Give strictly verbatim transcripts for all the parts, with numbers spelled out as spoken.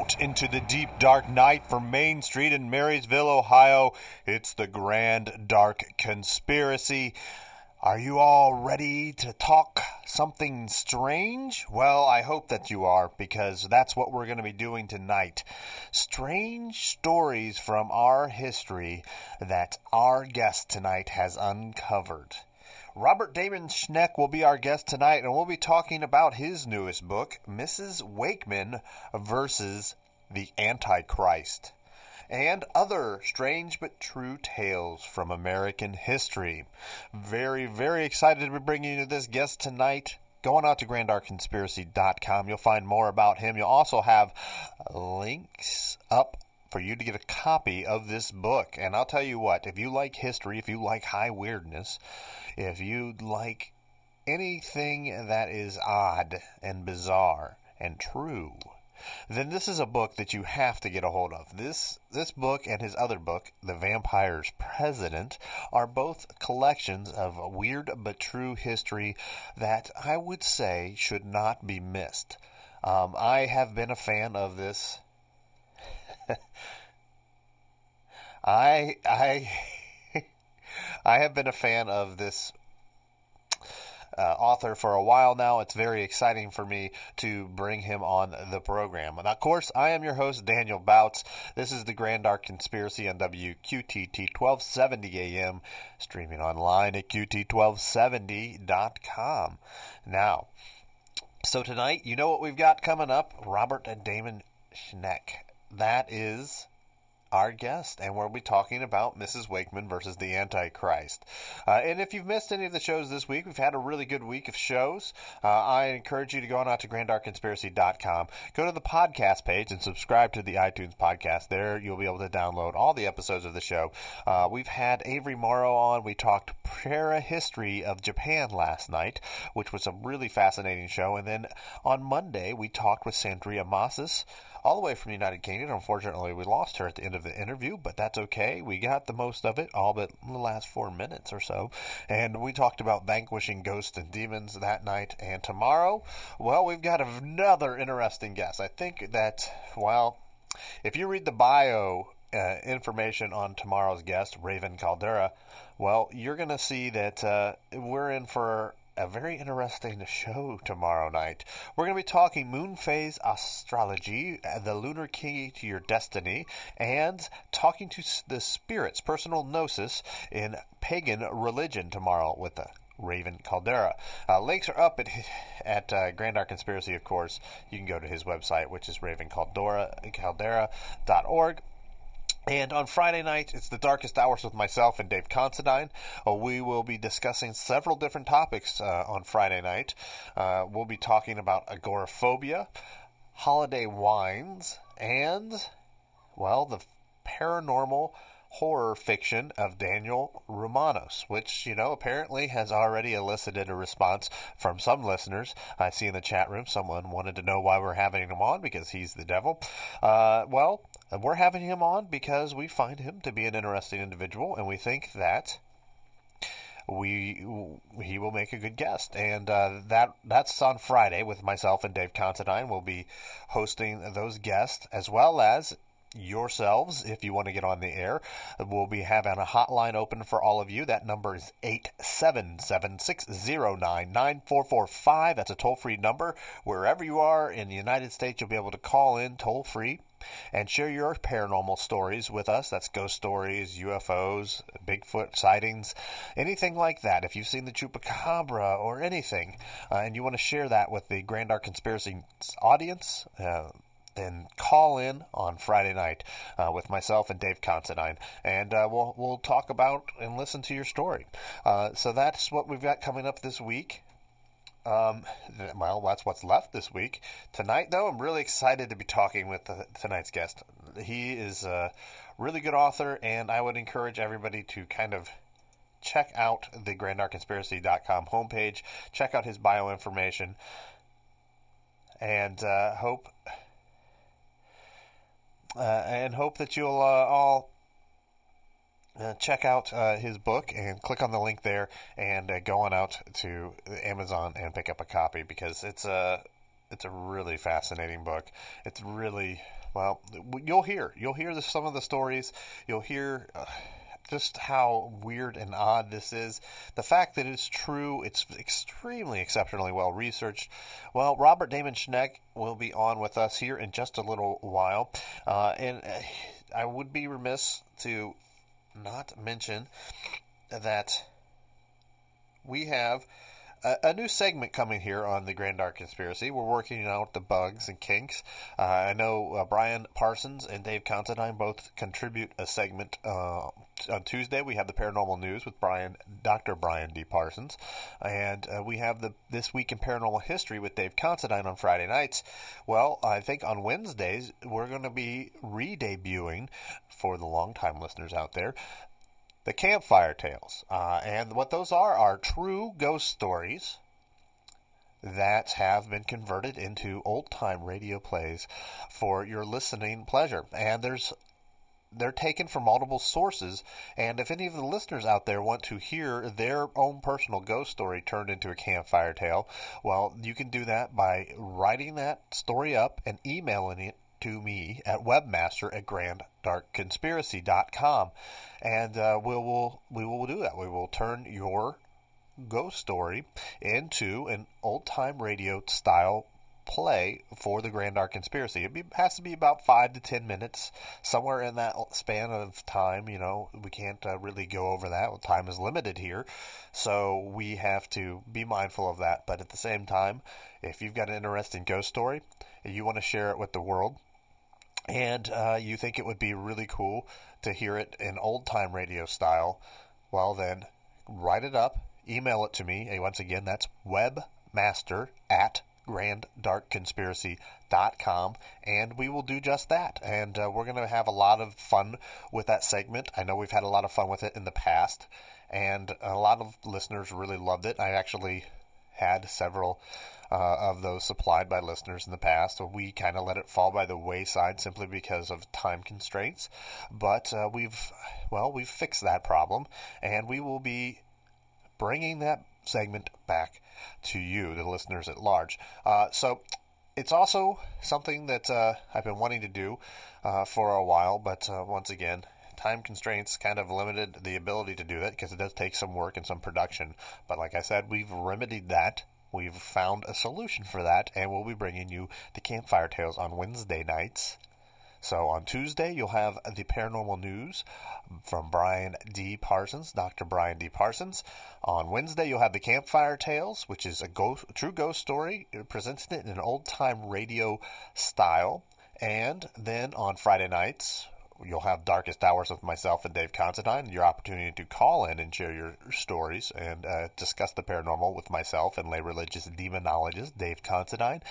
out into the deep dark night from Main Street in Marysville, Ohio. It's the Grand Dark Conspiracy. Are you all ready to talk something strange? Well, I hope that you are, because that's what we're going to be doing tonight. Strange stories from our history that our guest tonight has uncovered. Robert Damon Schneck will be our guest tonight, and we'll be talking about his newest book, Missus Wakeman versus the Antichrist, and other strange but true tales from American history. Very, very excited to be bringing you this guest tonight. Going out to Grand Dark Conspiracy dot com, you'll find more about him. You'll also have links up for you to get a copy of this book. And I'll tell you what, if you like history, if you like high weirdness, if you like anything that is odd and bizarre and true, then this is a book that you have to get a hold of. This this book and his other book, The Vampire's President, are both collections of weird but true history that I would say should not be missed. Um, I have been a fan of this. I I I have been a fan of this Uh, author for a while now. It's very exciting for me to bring him on the program. And of course, I am your host, Daniel Bautz. This is the Grand Dark Conspiracy on W Q T T twelve seventy A M, streaming online at Q T twelve seventy dot com. Now, so tonight, you know what we've got coming up? Robert and Damon Schneck. That is our guest, and we'll be talking about Missus Wakeman versus the Antichrist. Uh, and if you've missed any of the shows this week, we've had a really good week of shows. Uh, I encourage you to go on out to Grand Dark Conspiracy dot com. Go to the podcast page and subscribe to the iTunes podcast. There you'll be able to download all the episodes of the show. Uh, we've had Avery Morrow on. We talked Prayer History of Japan last night, which was a really fascinating show. And then on Monday, we talked with Sandria Massis, all the way from the United Kingdom. Unfortunately, we lost her at the end of the interview, but that's okay. We got the most of it, all but the last four minutes or so. And we talked about vanquishing ghosts and demons that night. And tomorrow, well, we've got another interesting guest. I think that, well, if you read the bio uh, information on tomorrow's guest, Raven Kaldera, well, you're going to see that uh, we're in for a very interesting show tomorrow night. We're going to be talking moon phase astrology, the lunar key to your destiny, and talking to the spirits, personal gnosis in pagan religion tomorrow with the Raven Kaldera. Uh, links are up at at uh, Grand Dark Conspiracy, of course. You can go to his website, which is raven kaldera dot org. And on Friday night, it's The Darkest Hours with myself and Dave Considine. We will be discussing several different topics uh, on Friday night. Uh, we'll be talking about agoraphobia, holiday wines, and, well, the paranormal horror fiction of Daniel Romanos, which, you know, apparently has already elicited a response from some listeners. I see in the chat room someone wanted to know why we're having him on, because he's the devil. Uh, well, we're having him on because we find him to be an interesting individual, and we think that we he will make a good guest. And uh, that that's on Friday with myself and Dave Considine. We'll be hosting those guests, as well as yourselves, if you want to get on the air. We'll be having a hotline open for all of you. That number is eight seven seven, six oh nine, nine four four five. That's a toll-free number. Wherever you are in the United States, you'll be able to call in toll-free and share your paranormal stories with us. That's ghost stories, U F Os, Bigfoot sightings, anything like that. If you've seen the Chupacabra or anything, uh, and you want to share that with the Grand Dark Conspiracy audience, uh, then call in on Friday night uh, with myself and Dave Considine, and uh, we'll we'll talk about and listen to your story. Uh, so that's what we've got coming up this week. Um, well, that's what's left this week. Tonight, though, I'm really excited to be talking with the, tonight's guest. He is a really good author, and I would encourage everybody to kind of check out the Grand Dark Conspiracy dot com homepage, check out his bio information, and uh, hope. Uh, and hope that you'll uh, all uh, check out uh, his book and click on the link there and uh, go on out to Amazon and pick up a copy, because it's a, it's a really fascinating book. It's really well, you'll hear. You'll hear the, some of the stories. You'll hear uh, just how weird and odd this is. The fact that it's true, it's extremely, exceptionally well-researched. Well, Robert Damon Schneck will be on with us here in just a little while. Uh, and I would be remiss to not mention that we have a, a new segment coming here on the Grand Dark Conspiracy. We're working out the bugs and kinks. Uh, I know uh, Brian Parsons and Dave Considine both contribute a segment uh, on Tuesday. We have the Paranormal News with Brian, Doctor Brian D. Parsons, and uh, we have the This Week in Paranormal History with Dave Considine on Friday nights. Well, I think on Wednesdays we're going to be re-debuting, for the long-time listeners out there, the Campfire Tales, uh, and what those are are true ghost stories that have been converted into old-time radio plays for your listening pleasure, and there's they're taken from multiple sources, and if any of the listeners out there want to hear their own personal ghost story turned into a campfire tale, well, you can do that by writing that story up and emailing it to me at webmaster at grand dark conspiracy dot com, and uh, we will we will do that. We will turn your ghost story into an old-time radio style play for the Grand Dark Conspiracy. It be, has to be about five to ten minutes, somewhere in that span of time. You know, we can't uh, really go over that. Well, time is limited here, so we have to be mindful of that. But at the same time, if you've got an interesting ghost story and you want to share it with the world, and uh, you think it would be really cool to hear it in old-time radio style, well then, write it up, email it to me. And once again, that's webmaster at grand dark conspiracy dot com, and we will do just that. And uh, we're going to have a lot of fun with that segment. I know we've had a lot of fun with it in the past, and a lot of listeners really loved it. I actually had several uh, of those supplied by listeners in the past. So we kind of let it fall by the wayside simply because of time constraints. But uh, we've, well, we've fixed that problem, and we will be bringing that segment back to you, the listeners at large. Uh, so it's also something that uh, I've been wanting to do uh, for a while, but uh, once again, time constraints kind of limited the ability to do that because it does take some work and some production. But like I said, we've remedied that. We've found a solution for that, and we'll be bringing you the Campfire Tales on Wednesday nights. So on Tuesday, you'll have the Paranormal News from Brian D. Parsons, Doctor Brian D. Parsons. On Wednesday, you'll have the Campfire Tales, which is a ghost, true ghost story, presented in an old-time radio style. And then on Friday nights, you'll have Darkest Hours with myself and Dave Considine, your opportunity to call in and share your stories and uh, discuss the paranormal with myself and lay religious demonologist Dave Considine.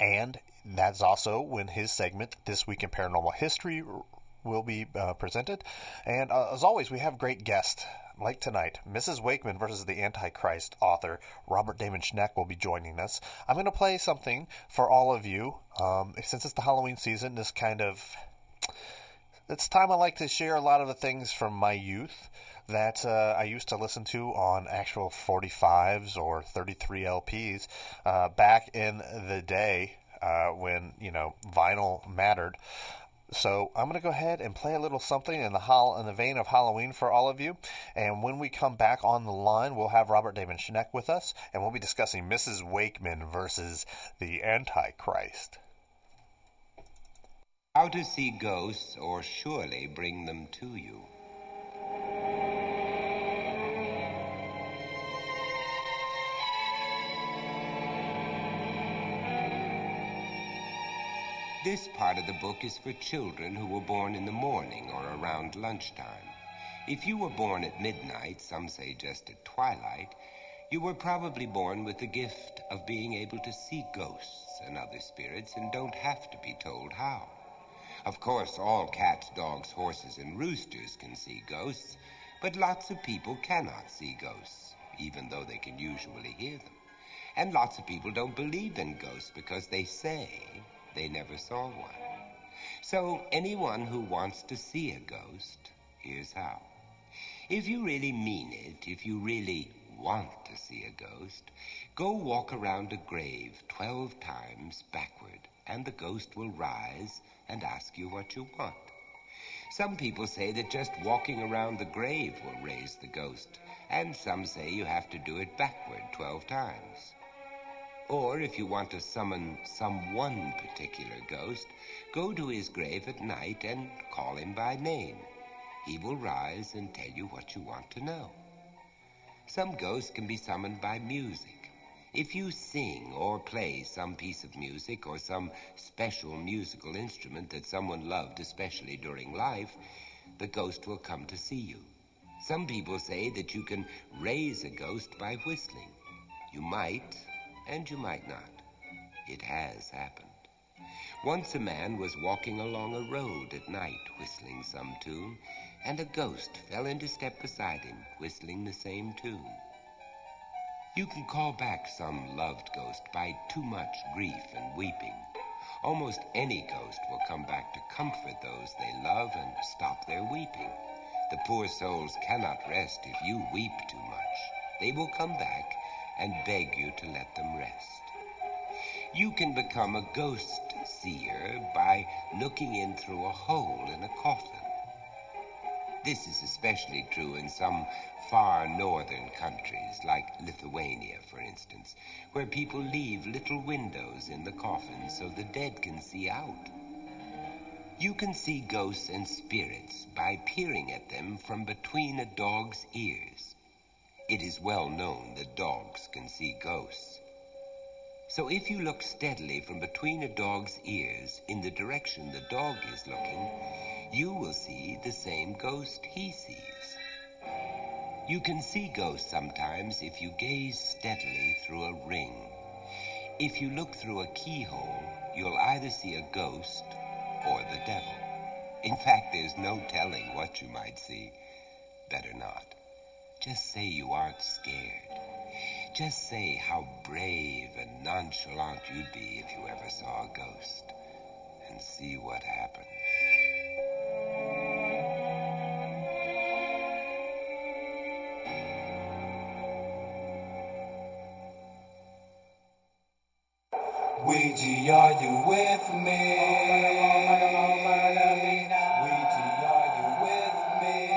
And that's also when his segment, This Week in Paranormal History, will be uh, presented. And uh, as always, we have great guests, like tonight. Missus Wakeman versus the Antichrist author Robert Damon Schneck will be joining us. I'm going to play something for all of you. Um, since it's the Halloween season, this kind of... it's time I like to share a lot of the things from my youth that uh, I used to listen to on actual forty-fives or thirty-three L Ps uh, back in the day. Uh, when, you know, vinyl mattered. So I'm going to go ahead and play a little something in the hol- in the vein of Halloween for all of you. And when we come back on the line, we'll have Robert Damon Schneck with us, and we'll be discussing Missus Wakeman versus the Antichrist. How to see ghosts or surely bring them to you. This part of the book is for children who were born in the morning or around lunchtime. If you were born at midnight, some say just at twilight, you were probably born with the gift of being able to see ghosts and other spirits and don't have to be told how. Of course, all cats, dogs, horses, and roosters can see ghosts, but lots of people cannot see ghosts, even though they can usually hear them. And lots of people don't believe in ghosts because they say they never saw one. So anyone who wants to see a ghost, here's how. If you really mean it, if you really want to see a ghost, go walk around a grave twelve times backward and the ghost will rise and ask you what you want. Some people say that just walking around the grave will raise the ghost, and some say you have to do it backward twelve times. Or if you want to summon some one particular ghost, go to his grave at night and call him by name. He will rise and tell you what you want to know. Some ghosts can be summoned by music. If you sing or play some piece of music or some special musical instrument that someone loved, especially during life, the ghost will come to see you. Some people say that you can raise a ghost by whistling. You might, and you might not. It has happened. Once a man was walking along a road at night, whistling some tune, and a ghost fell into step beside him, whistling the same tune. You can call back some loved ghost by too much grief and weeping. Almost any ghost will come back to comfort those they love and stop their weeping. The poor souls cannot rest if you weep too much. They will come back and beg you to let them rest. You can become a ghost seer by looking in through a hole in a coffin. This is especially true in some far northern countries, like Lithuania, for instance, where people leave little windows in the coffin so the dead can see out. You can see ghosts and spirits by peering at them from between a dog's ears. It is well known that dogs can see ghosts. So if you look steadily from between a dog's ears in the direction the dog is looking, you will see the same ghost he sees. You can see ghosts sometimes if you gaze steadily through a ring. If you look through a keyhole, you'll either see a ghost or the devil. In fact, there's no telling what you might see. Better not. Just say you aren't scared. Just say how brave and nonchalant you'd be if you ever saw a ghost, and see what happens. Ouija, are you with me? Ouija, are you with me?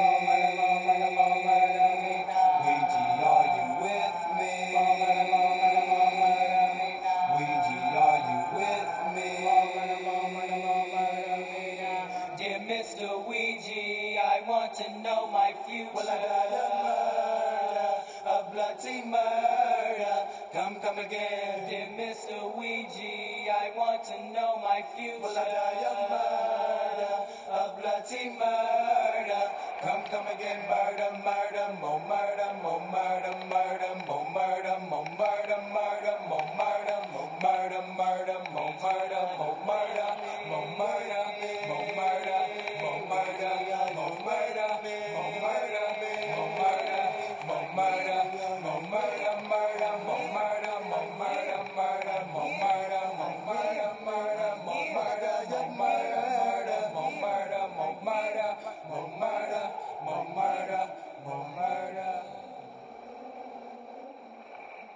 To know my future. Well, I got a murder, a bloody murder. Come, come again, dear Mister Ouija. I want to know my future. Well, I got a murder, a bloody murder. Come, come again, murder, murder, more murder, more murder, murder, more murder, more murder, murder, more murder, more murder, murder, more murder, more murder, more murder, more murder, more murder, more murder.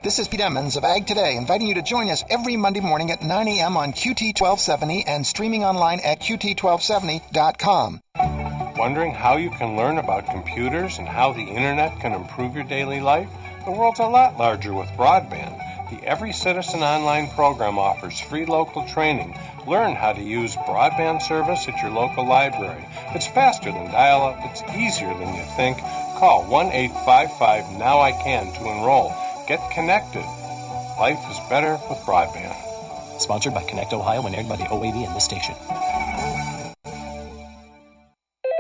This is Pete Emmons of Ag Today, inviting you to join us every Monday morning at nine a.m. on Q T twelve seventy and streaming online at Q T twelve seventy dot com. Wondering how you can learn about computers and how the internet can improve your daily life? The world's a lot larger with broadband. The Every Citizen Online program offers free local training. Learn how to use broadband service at your local library. It's faster than dial-up. It's easier than you think. Call one eight five five NOW I CAN to enroll. Get connected. Life is better with broadband. Sponsored by Connect Ohio and aired by the O A B and this station.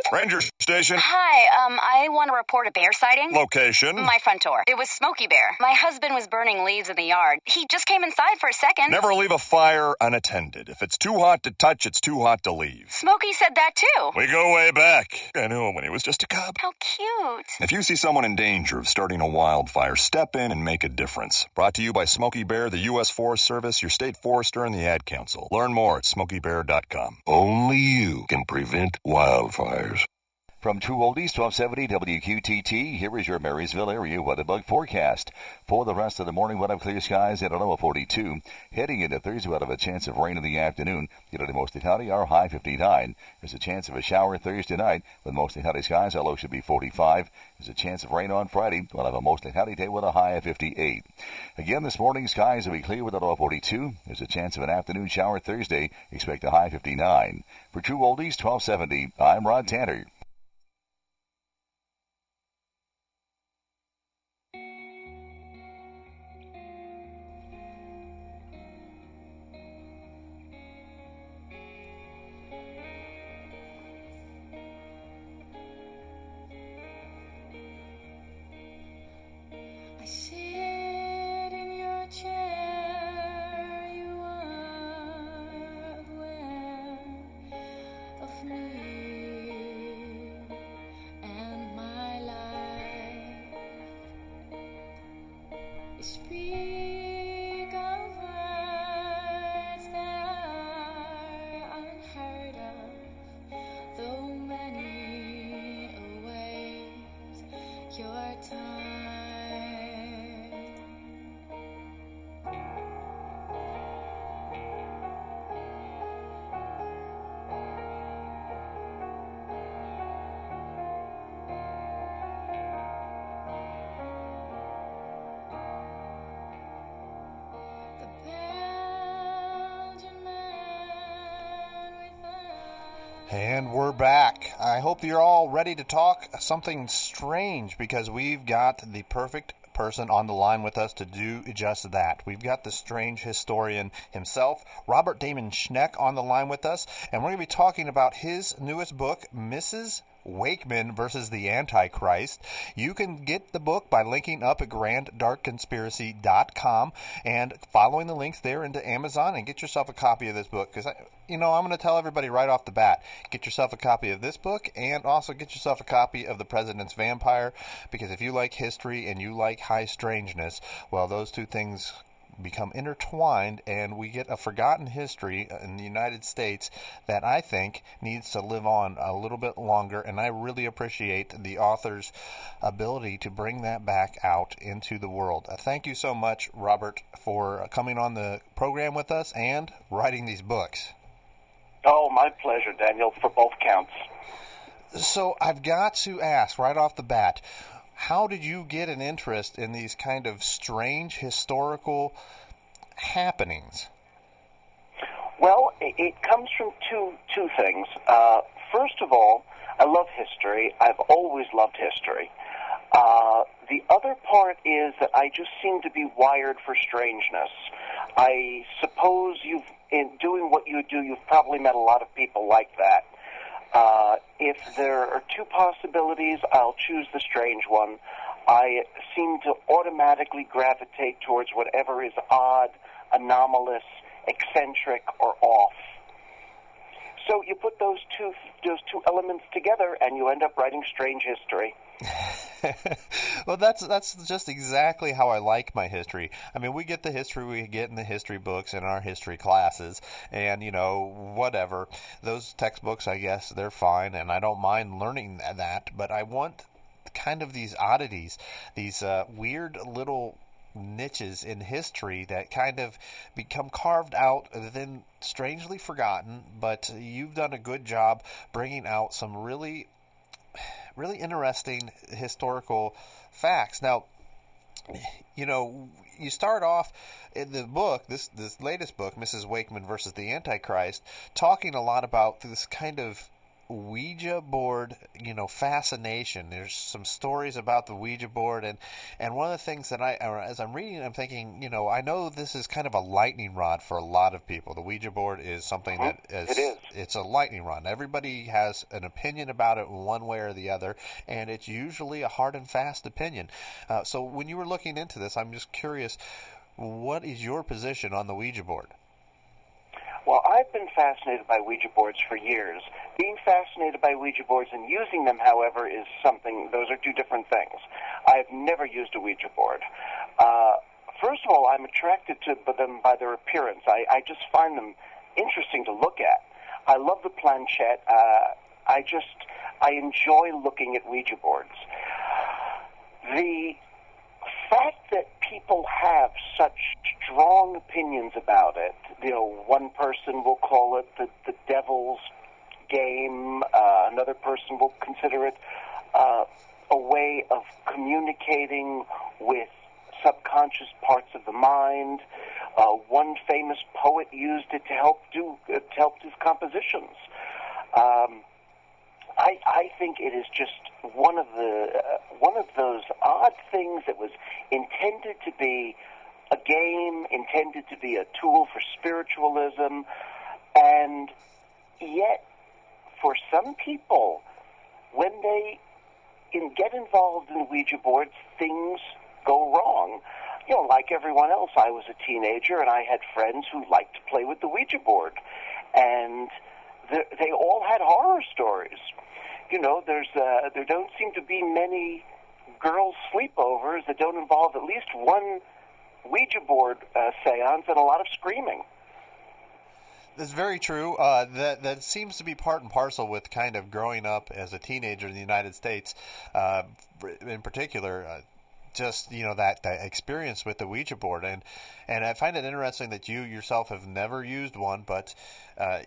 Ranger station. Hi, um, I want to report a bear sighting. Location? My front door. It was Smokey Bear. My husband was burning leaves in the yard. He just came inside for a second. Never leave a fire unattended. If it's too hot to touch, it's too hot to leave. Smokey said that too. We go way back. I knew him when he was just a cub. How cute. If you see someone in danger of starting a wildfire, step in and make a difference. Brought to you by Smokey Bear, the U S Forest Service, your state forester, and the Ad Council. Learn more at smokey bear dot com. Only you can prevent wildfires. From True Oldies, twelve seventy W Q T T, here is your Marysville area weatherbug forecast. For the rest of the morning, we'll have clear skies at a low of forty-two. Heading into Thursday, we'll have a chance of rain in the afternoon. Today, mostly cloudy, our high fifty-nine. There's a chance of a shower Thursday night with mostly cloudy skies. Our low should be forty-five. There's a chance of rain on Friday. We'll have a mostly cloudy day with a high of fifty-eight. Again, this morning, skies will be clear with a low of forty-two. There's a chance of an afternoon shower Thursday. Expect a high fifty-nine. For True Oldies, twelve seventy, I'm Rod Tanner. And we're back. I hope you're all ready to talk something strange, because we've got the perfect person on the line with us to do just that. We've got the strange historian himself, Robert Damon Schneck, on the line with us, and we're going to be talking about his newest book, Missus Wakeman versus the Antichrist. You can get the book by linking up at Grand Dark Conspiracy dot com and following the links there into Amazon and get yourself a copy of this book, because I, you know, I'm going to tell everybody right off the bat, get yourself a copy of this book and also get yourself a copy of The President's Vampire, because if you like history and you like high strangeness, well, those two things become intertwined, and we get a forgotten history in the United States that I think needs to live on a little bit longer, and I really appreciate the author's ability to bring that back out into the world. Thank you so much, Robert, for coming on the program with us and writing these books. Oh, my pleasure, Daniel, for both counts. So I've got to ask right off the bat, how did you get an interest in these kind of strange historical happenings? Well, it comes from two two things. Uh, first of all, I love history. I've always loved history. Uh, the other part is that I just seem to be wired for strangeness. I suppose you've, in doing what you do, you've probably met a lot of people like that. Uh, if there are two possibilities, I'll choose the strange one. I seem to automatically gravitate towards whatever is odd, anomalous, eccentric, or off. So you put those two those two elements together, and you end up writing strange history. Well, that's that's just exactly how I like my history. I mean, we get the history we get in the history books in our history classes, and, you know, whatever. Those textbooks, I guess, they're fine, and I don't mind learning that, but I want kind of these oddities, these uh, weird little niches in history that kind of become carved out and then strangely forgotten, but you've done a good job bringing out some really, really interesting historical facts. Now, you know, you start off in the book, this this latest book, Missus Wakeman versus the Antichrist, talking a lot about this kind of Ouija board, you know, fascination. There's some stories about the Ouija board, and and one of the things that I, as I'm reading, I'm thinking, you know, I know this is kind of a lightning rod for a lot of people. The Ouija board is something that is, it is. It's a lightning rod. Everybody has an opinion about it one way or the other, and it's usually a hard and fast opinion. Uh, so when you were looking into this, I'm just curious, what is your position on the Ouija board? Well, I've been fascinated by Ouija boards for years. Being fascinated by Ouija boards and using them, however, is something, those are two different things. I've never used a Ouija board. Uh, first of all, I'm attracted to them by their appearance. I, I just find them interesting to look at. I love the planchette. Uh, I just, I enjoy looking at Ouija boards. The fact that people have such strong opinions about it, you know, one person will call it the, the devil's game, uh, another person will consider it uh, a way of communicating with subconscious parts of the mind. Uh, one famous poet used it to help do uh, to help his compositions. Um, I, I think it is just one of the uh, one of those odd things that was intended to be a game, intended to be a tool for spiritualism, and yet for some people, when they in, get involved in Ouija boards, things go wrong. You know, like everyone else, I was a teenager, and I had friends who liked to play with the Ouija board, and the, they all had horror stories. You know, there's uh, there don't seem to be many girls' sleepovers that don't involve at least one Ouija board uh, seance and a lot of screaming. That's very true. Uh, that that seems to be part and parcel with kind of growing up as a teenager in the United States, uh, in particular. Uh, just, you know, that, that experience with the Ouija board. And, and I find it interesting that you yourself have never used one, but uh,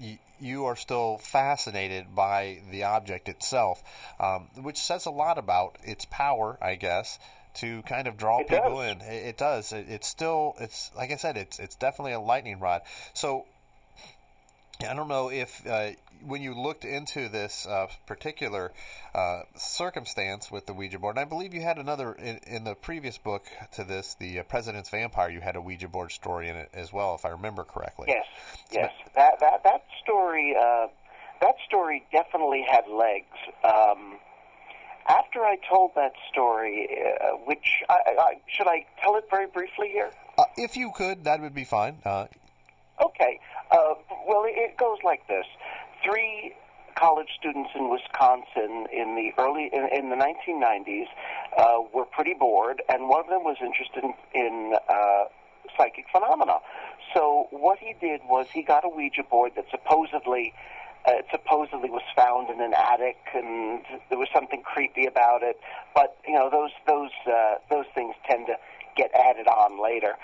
y you are still fascinated by the object itself, um, which says a lot about its power, I guess, to kind of draw it people does. in. It, it does. It, it's still, it's like I said, it's, it's definitely a lightning rod. So I don't know if uh, when you looked into this uh, particular uh, circumstance with the Ouija board, and I believe you had another in, in the previous book to this, The President's Vampire, you had a Ouija board story in it as well, if I remember correctly. Yes, yes. But, that, that, that, story, uh, that story definitely had legs. Um, after I told that story, uh, which I, I, should I tell it very briefly here? Uh, if you could, that would be fine. Uh, okay. Uh, well, it goes like this. Three college students in Wisconsin in the early in, in the nineteen nineties uh, were pretty bored, and one of them was interested in, in uh, psychic phenomena. So what he did was he got a Ouija board that supposedly uh, supposedly was found in an attic, and there was something creepy about it. But you know, those those uh, those things tend to get added on later.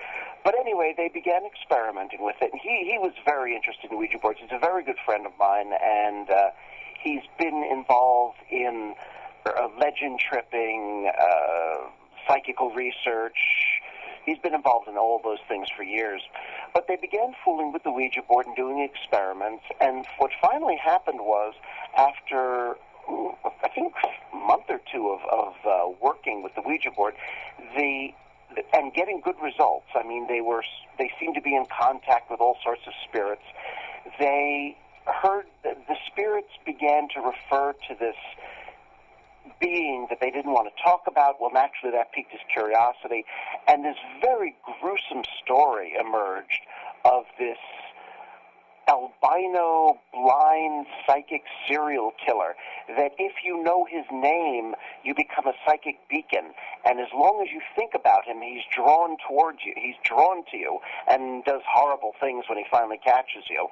But anyway, they began experimenting with it. And he, he was very interested in Ouija boards. He's a very good friend of mine, and uh, he's been involved in uh, legend tripping, uh, psychical research. He's been involved in all those things for years. But they began fooling with the Ouija board and doing experiments. And what finally happened was, after ooh, I think a month or two of, of uh, working with the Ouija board, the and getting good results. I mean, they were they seemed to be in contact with all sorts of spirits. They heard the spirits began to refer to this being that they didn't want to talk about. Well, naturally, that piqued his curiosity, and this very gruesome story emerged of this albino, blind, psychic serial killer, that if you know his name, you become a psychic beacon. And as long as you think about him, he's drawn towards you. He's drawn to you and does horrible things when he finally catches you.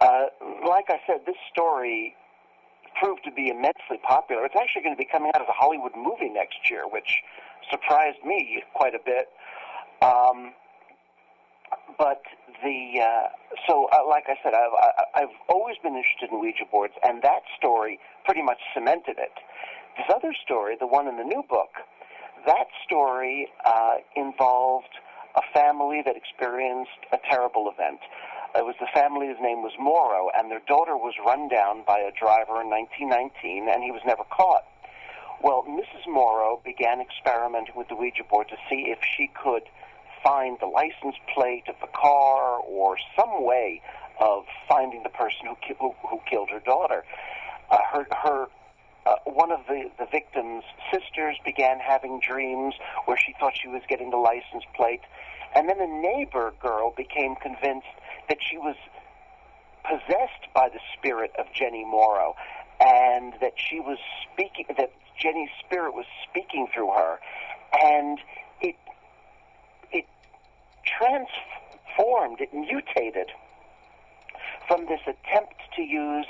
Uh, like I said, this story proved to be immensely popular. It's actually going to be coming out as a Hollywood movie next year, which surprised me quite a bit. Um... But the, uh, so uh, like I said, I've, I, I've always been interested in Ouija boards, and that story pretty much cemented it. This other story, the one in the new book, that story uh, involved a family that experienced a terrible event. It was the family's name was Morrow, and their daughter was run down by a driver in nineteen nineteen, and he was never caught. Well, Missus Morrow began experimenting with the Ouija board to see if she could find the license plate of the car or some way of finding the person who ki who, who killed her daughter. Uh, her her uh, one of the, the victim's sisters began having dreams where she thought she was getting the license plate, and then a neighbor girl became convinced that she was possessed by the spirit of Jennie Morrow, and that she was speaking, that Jennie's spirit was speaking through her, and it transformed, it mutated from this attempt to use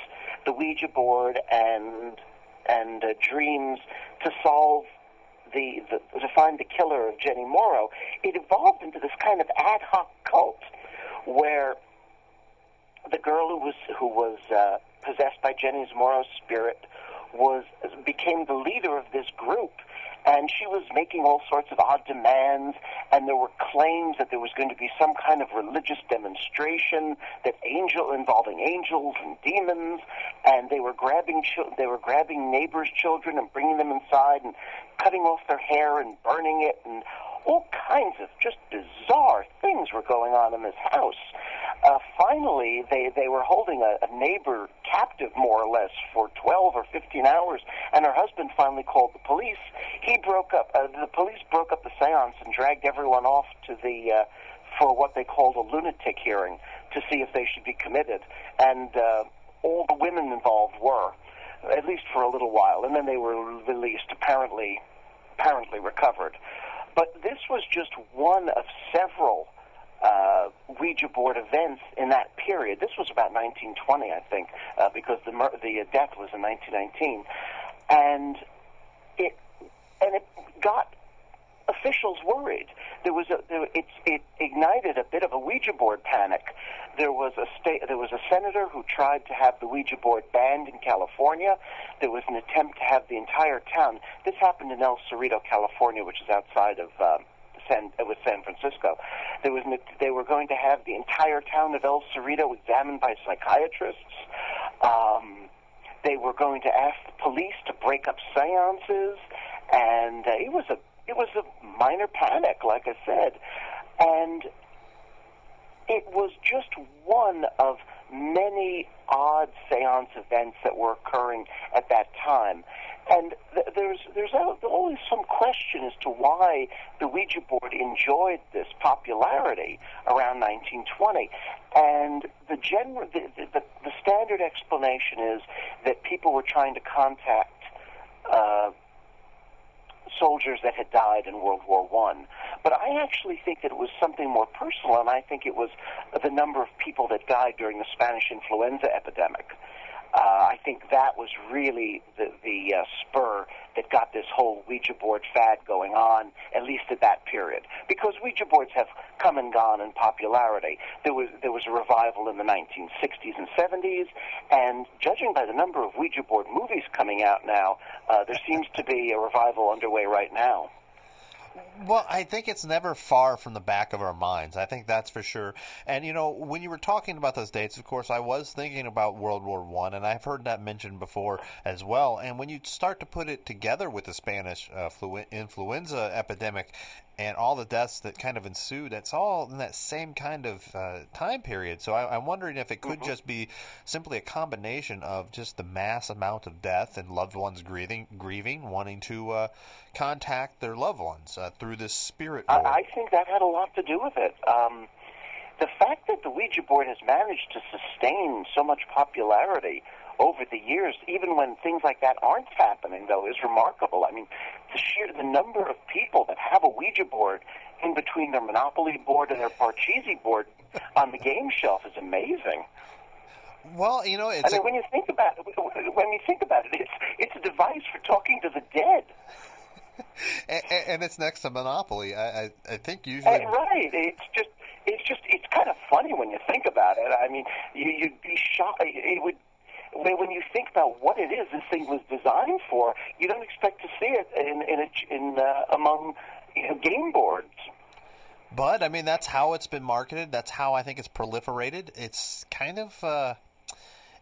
the Ouija board and and uh, dreams to solve the, the to find the killer of Jennie Morrow, it evolved into this kind of ad hoc cult where the girl who was who was uh, possessed by Jennie Morrow's spirit was became the leader of this group. And she was making all sorts of odd demands, and there were claims that there was going to be some kind of religious demonstration that angel involving angels and demons, and they were grabbing ch- they were grabbing neighbors' children and bringing them inside and cutting off their hair and burning it, and all kinds of just bizarre things were going on in this house. Uh, finally, they, they were holding a, a neighbor captive, more or less, for twelve or fifteen hours, and her husband finally called the police. He broke up, uh, the police broke up the seance and dragged everyone off to the, uh, for what they called a lunatic hearing to see if they should be committed, and uh, all the women involved were, at least for a little while, and then they were released, apparently, apparently recovered. But this was just one of several uh, Ouija board events in that period. This was about nineteen twenty, I think, uh, because the mur- the death was in nineteen nineteen, and it and it got officials worried. There was a there, it, it ignited a bit of a Ouija board panic. There was a state there was a senator who tried to have the Ouija board banned in California. There was an attempt to have the entire town. This happened in El Cerrito, California, which is outside of um, San it was San Francisco. There was an, they were going to have the entire town of El Cerrito examined by psychiatrists. Um, they were going to ask the police to break up seances, and uh, it was a It was a minor panic, like I said, and it was just one of many odd seance events that were occurring at that time. And th- there's there's always some question as to why the Ouija board enjoyed this popularity around nineteen twenty. And the general, the, the, the standard explanation is that people were trying to contact Uh, soldiers that had died in World War One. But I actually think that it was something more personal, and I think it was the number of people that died during the Spanish influenza epidemic. Uh, I think that was really the, the uh, spur that got this whole Ouija board fad going on, at least at that period, because Ouija boards have come and gone in popularity. There was there was a revival in the nineteen sixties and seventies, and judging by the number of Ouija board movies coming out now, uh, there seems to be a revival underway right now. Well, I think it's never far from the back of our minds. I think that's for sure. And, you know, when you were talking about those dates, of course, I was thinking about World War One, and I've heard that mentioned before as well. And when you start to put it together with the Spanish uh, flu- influenza epidemic and all the deaths that kind of ensued, that's all in that same kind of uh, time period. So I, I'm wondering if it could mm-hmm. just be simply a combination of just the mass amount of death and loved ones grieving, grieving, wanting to uh, contact their loved ones uh, through this spirit board. I, I think that had a lot to do with it. Um, the fact that the Ouija board has managed to sustain so much popularity over the years, even when things like that aren't happening, though, is remarkable. I mean, the sheer the number of people that have a Ouija board in between their Monopoly board and their Parcheesi board on the game shelf is amazing. Well, you know, it's I mean, a... when you think about it, when you think about it, it's it's a device for talking to the dead. and, and it's next to Monopoly. I I, I think usually and, right. It's just it's just it's kind of funny when you think about it. I mean, you, you'd be shocked. It would. When you think about what it is this thing was designed for, you don't expect to see it in in, a, in uh, among you know, game boards. But I mean, that's how it's been marketed. That's how I think it's proliferated. It's kind of uh,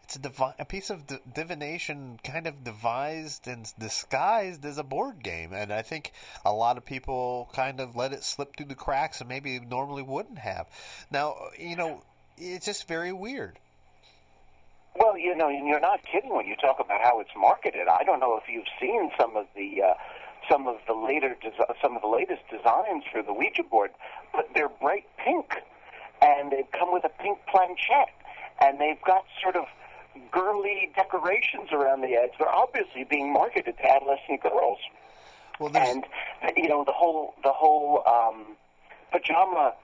it's a, devi- a piece of d- divination, kind of devised and disguised as a board game. And I think a lot of people kind of let it slip through the cracks, and maybe normally wouldn't have. Now, you know, it's just very weird. Well, you know, you're not kidding when you talk about how it's marketed. I don't know if you've seen some of the uh, some of the later des- some of the latest designs for the Ouija board, but they're bright pink, and they've come with a pink planchette, and they've got sort of girly decorations around the edge. They're obviously being marketed to adolescent girls. Well, and you know, the whole the whole um, pajama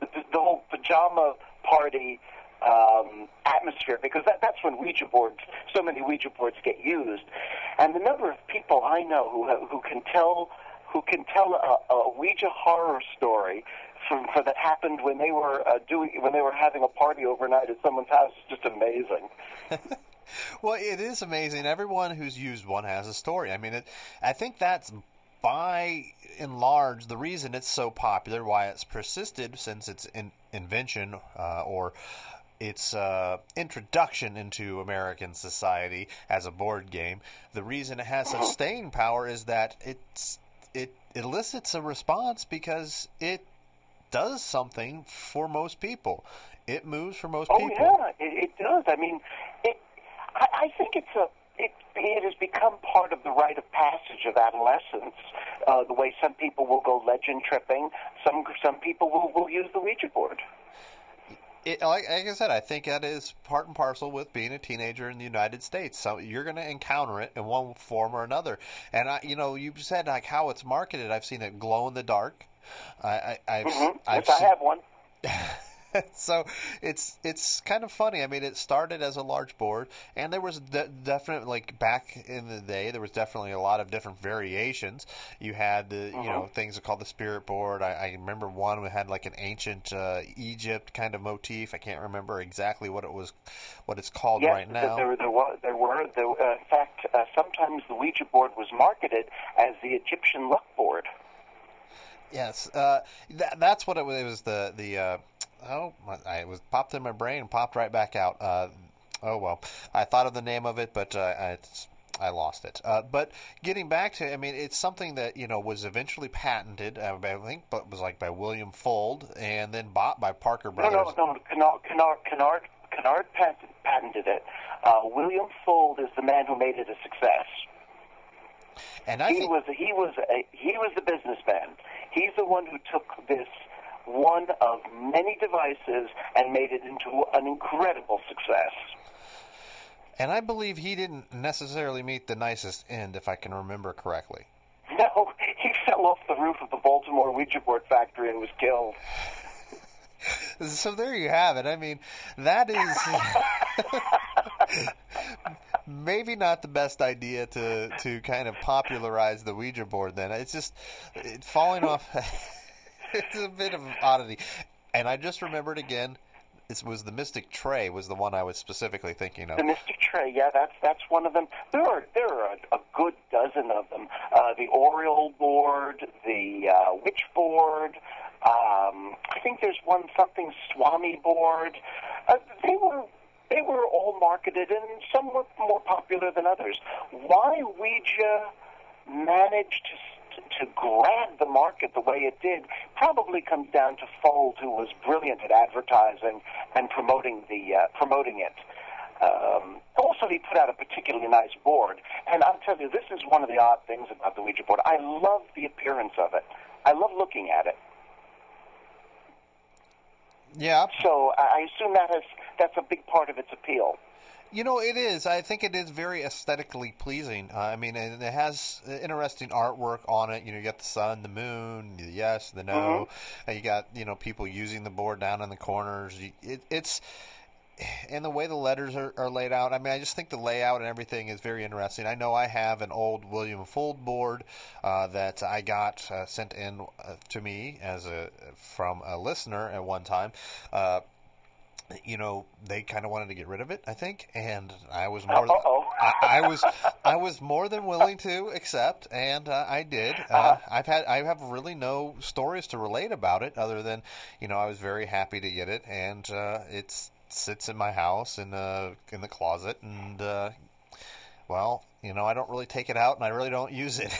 the, the whole pajama party um, atmosphere, because that, that's when Ouija boards, so many Ouija boards get used. And the number of people I know who, who can tell who can tell a, a Ouija horror story from, from that happened when they were uh, doing when they were having a party overnight at someone's house is just amazing. Well, it is amazing. Everyone who's used one has a story. I mean, it, I think that's by and large the reason it's so popular, why it's persisted since its in, invention uh, or its uh, introduction into American society as a board game. The reason it has such staying power is that it's it elicits a response because it does something for most people. It moves for most oh, people. Oh, yeah, it, it does. I mean, it. I think it's a it, it has become part of the rite of passage of adolescence. Uh, the way some people will go legend tripping, some some people will, will use the Ouija board. It, like, like I said, I think that is part and parcel with being a teenager in the United States. So you're going to encounter it in one form or another. And I, you know, you said like how it's marketed. I've seen it glow in the dark. I, I, I've, mm-hmm. I've yes, seen... I have one. So it's it's kind of funny. I mean, it started as a large board, and there was de- definitely, like back in the day, there was definitely a lot of different variations. You had the uh-huh. you know things called the spirit board. I, I remember one that had like an ancient uh, Egypt kind of motif. I can't remember exactly what it was, what it's called yes, right now. There, there were there were there, uh, in fact uh, sometimes the Ouija board was marketed as the Egyptian luck board. Yes, uh, th- that's what it was. It was the the. Uh, Oh, I, it was popped in my brain and popped right back out. Uh, oh, well, I thought of the name of it, but uh, I, I lost it. Uh, but getting back to, I mean, it's something that, you know, was eventually patented, I think, but it was like by William Fuld and then bought by Parker Brothers. No, no, no, Kennard, Kennard, Kennard, Kennard patented, patented it. Uh, William Fuld is the man who made it a success. And I he think... was he was a, he was the businessman. He's the one who took this one of many devices and made it into an incredible success. And I believe he didn't necessarily meet the nicest end, if I can remember correctly. No, he fell off the roof of the Baltimore Ouija board factory and was killed. So there you have it. I mean, that is... Maybe not the best idea to, to kind of popularize the Ouija board then. It's just it, falling off... It's a bit of an oddity. And I just remembered again, it was the Mystic Tray was the one I was specifically thinking of. The Mystic Tray, yeah, that's that's one of them. There are there are a, a good dozen of them. Uh, the Oriole board, the uh, Witch board, um, I think there's one something Swami board. Uh, they were they were all marketed, and some were more popular than others. Why Ouija managed to to grab the market the way it did probably comes down to Fuld, who was brilliant at advertising and promoting the uh, promoting it. Um, also, he put out a particularly nice board, and I'll tell you, this is one of the odd things about the Ouija board. I love the appearance of it. I love looking at it. Yeah. So I assume that has that's a big part of its appeal. You know, it is. I think it is very aesthetically pleasing. Uh, I mean, it, it has interesting artwork on it. You know, you got the sun, the moon, the yes, the no. Mm-hmm. And you got, you know, people using the board down in the corners. It, it's and the way the letters are, are laid out. I mean, I just think the layout and everything is very interesting. I know I have an old William Fuld board uh, that I got uh, sent in uh, to me as a from a listener at one time. Uh, You know, they kind of wanted to get rid of it, I think, and I was more. Uh-oh. I, I was, I was more than willing to accept, and uh, I did. Uh, uh-huh. I've had, I have really no stories to relate about it, other than, you know, I was very happy to get it, and uh, it sits in my house in the in the closet, and uh, well, you know, I don't really take it out, and I really don't use it.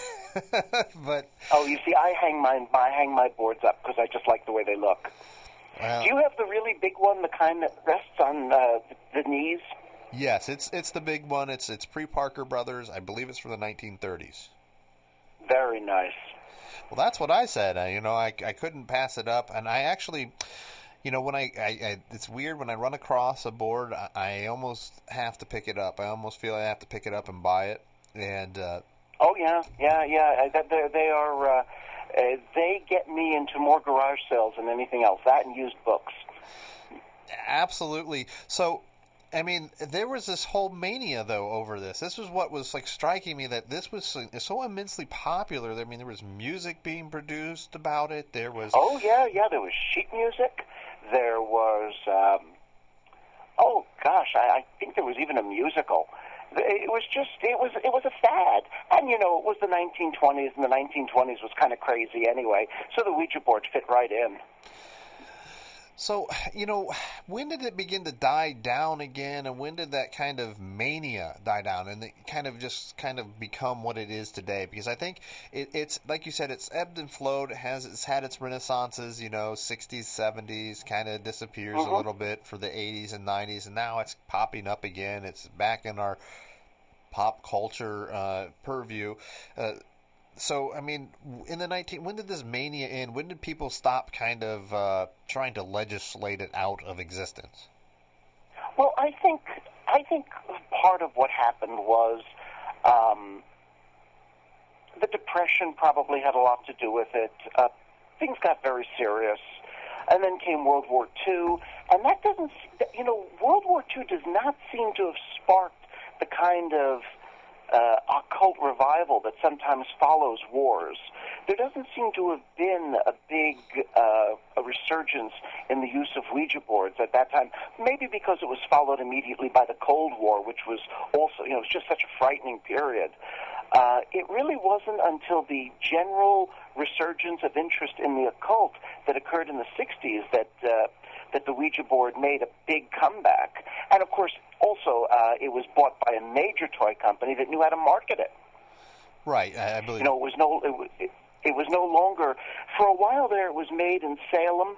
But oh, you see, I hang my I hang my boards up because I just like the way they look. Wow. Do you have the really big one, the kind that rests on uh, the knees? Yes, it's it's the big one. It's it's pre-Parker Brothers. I believe it's from the nineteen thirties. Very nice. Well, that's what I said. I, you know, I, I couldn't pass it up. And I actually, you know, when I, I, I it's weird when I run across a board, I, I almost have to pick it up. I almost feel I have to pick it up and buy it. And uh, oh, yeah, yeah, yeah. They, they are... Uh, Uh, they get me into more garage sales than anything else, that and used books. Absolutely. So, I mean, there was this whole mania, though, over this. This was what was, like, striking me, that this was so, so immensely popular. I mean, there was music being produced about it. There was... Oh, yeah, yeah. There was sheet music. There was... Um, oh, gosh, I, I think there was even a musical. It was just, it was it was a fad. And, you know, it was the nineteen twenties, and the nineteen twenties was kind of crazy anyway. So the Ouija board fit right in. So, you know, when did it begin to die down again, and when did that kind of mania die down and it kind of just kind of become what it is today? Because I think it, it's, like you said, it's ebbed and flowed. It has, it's had its renaissances, you know, sixties, seventies, kind of disappears mm-hmm. a little bit for the eighties and nineties, and now it's popping up again. It's back in our pop culture uh, purview. Uh, So, I mean, in the nineteen, when did this mania end? When did people stop kind of uh, trying to legislate it out of existence? Well, I think I think part of what happened was um, the Depression probably had a lot to do with it. Uh, things got very serious, and then came World War Two, and that doesn't, you know, World War Two does not seem to have sparked the kind of Uh, occult revival that sometimes follows wars. There doesn't seem to have been a big uh, a resurgence in the use of Ouija boards at that time, maybe because it was followed immediately by the Cold War, which was also, you know, it was just such a frightening period. Uh, it really wasn't until the general resurgence of interest in the occult that occurred in the sixties that uh, that the Ouija board made a big comeback. And, of course, also uh, it was bought by a major toy company that knew how to market it. Right, I, I believe. You know, it was no, it, it, it was no longer, for a while there it was made in Salem,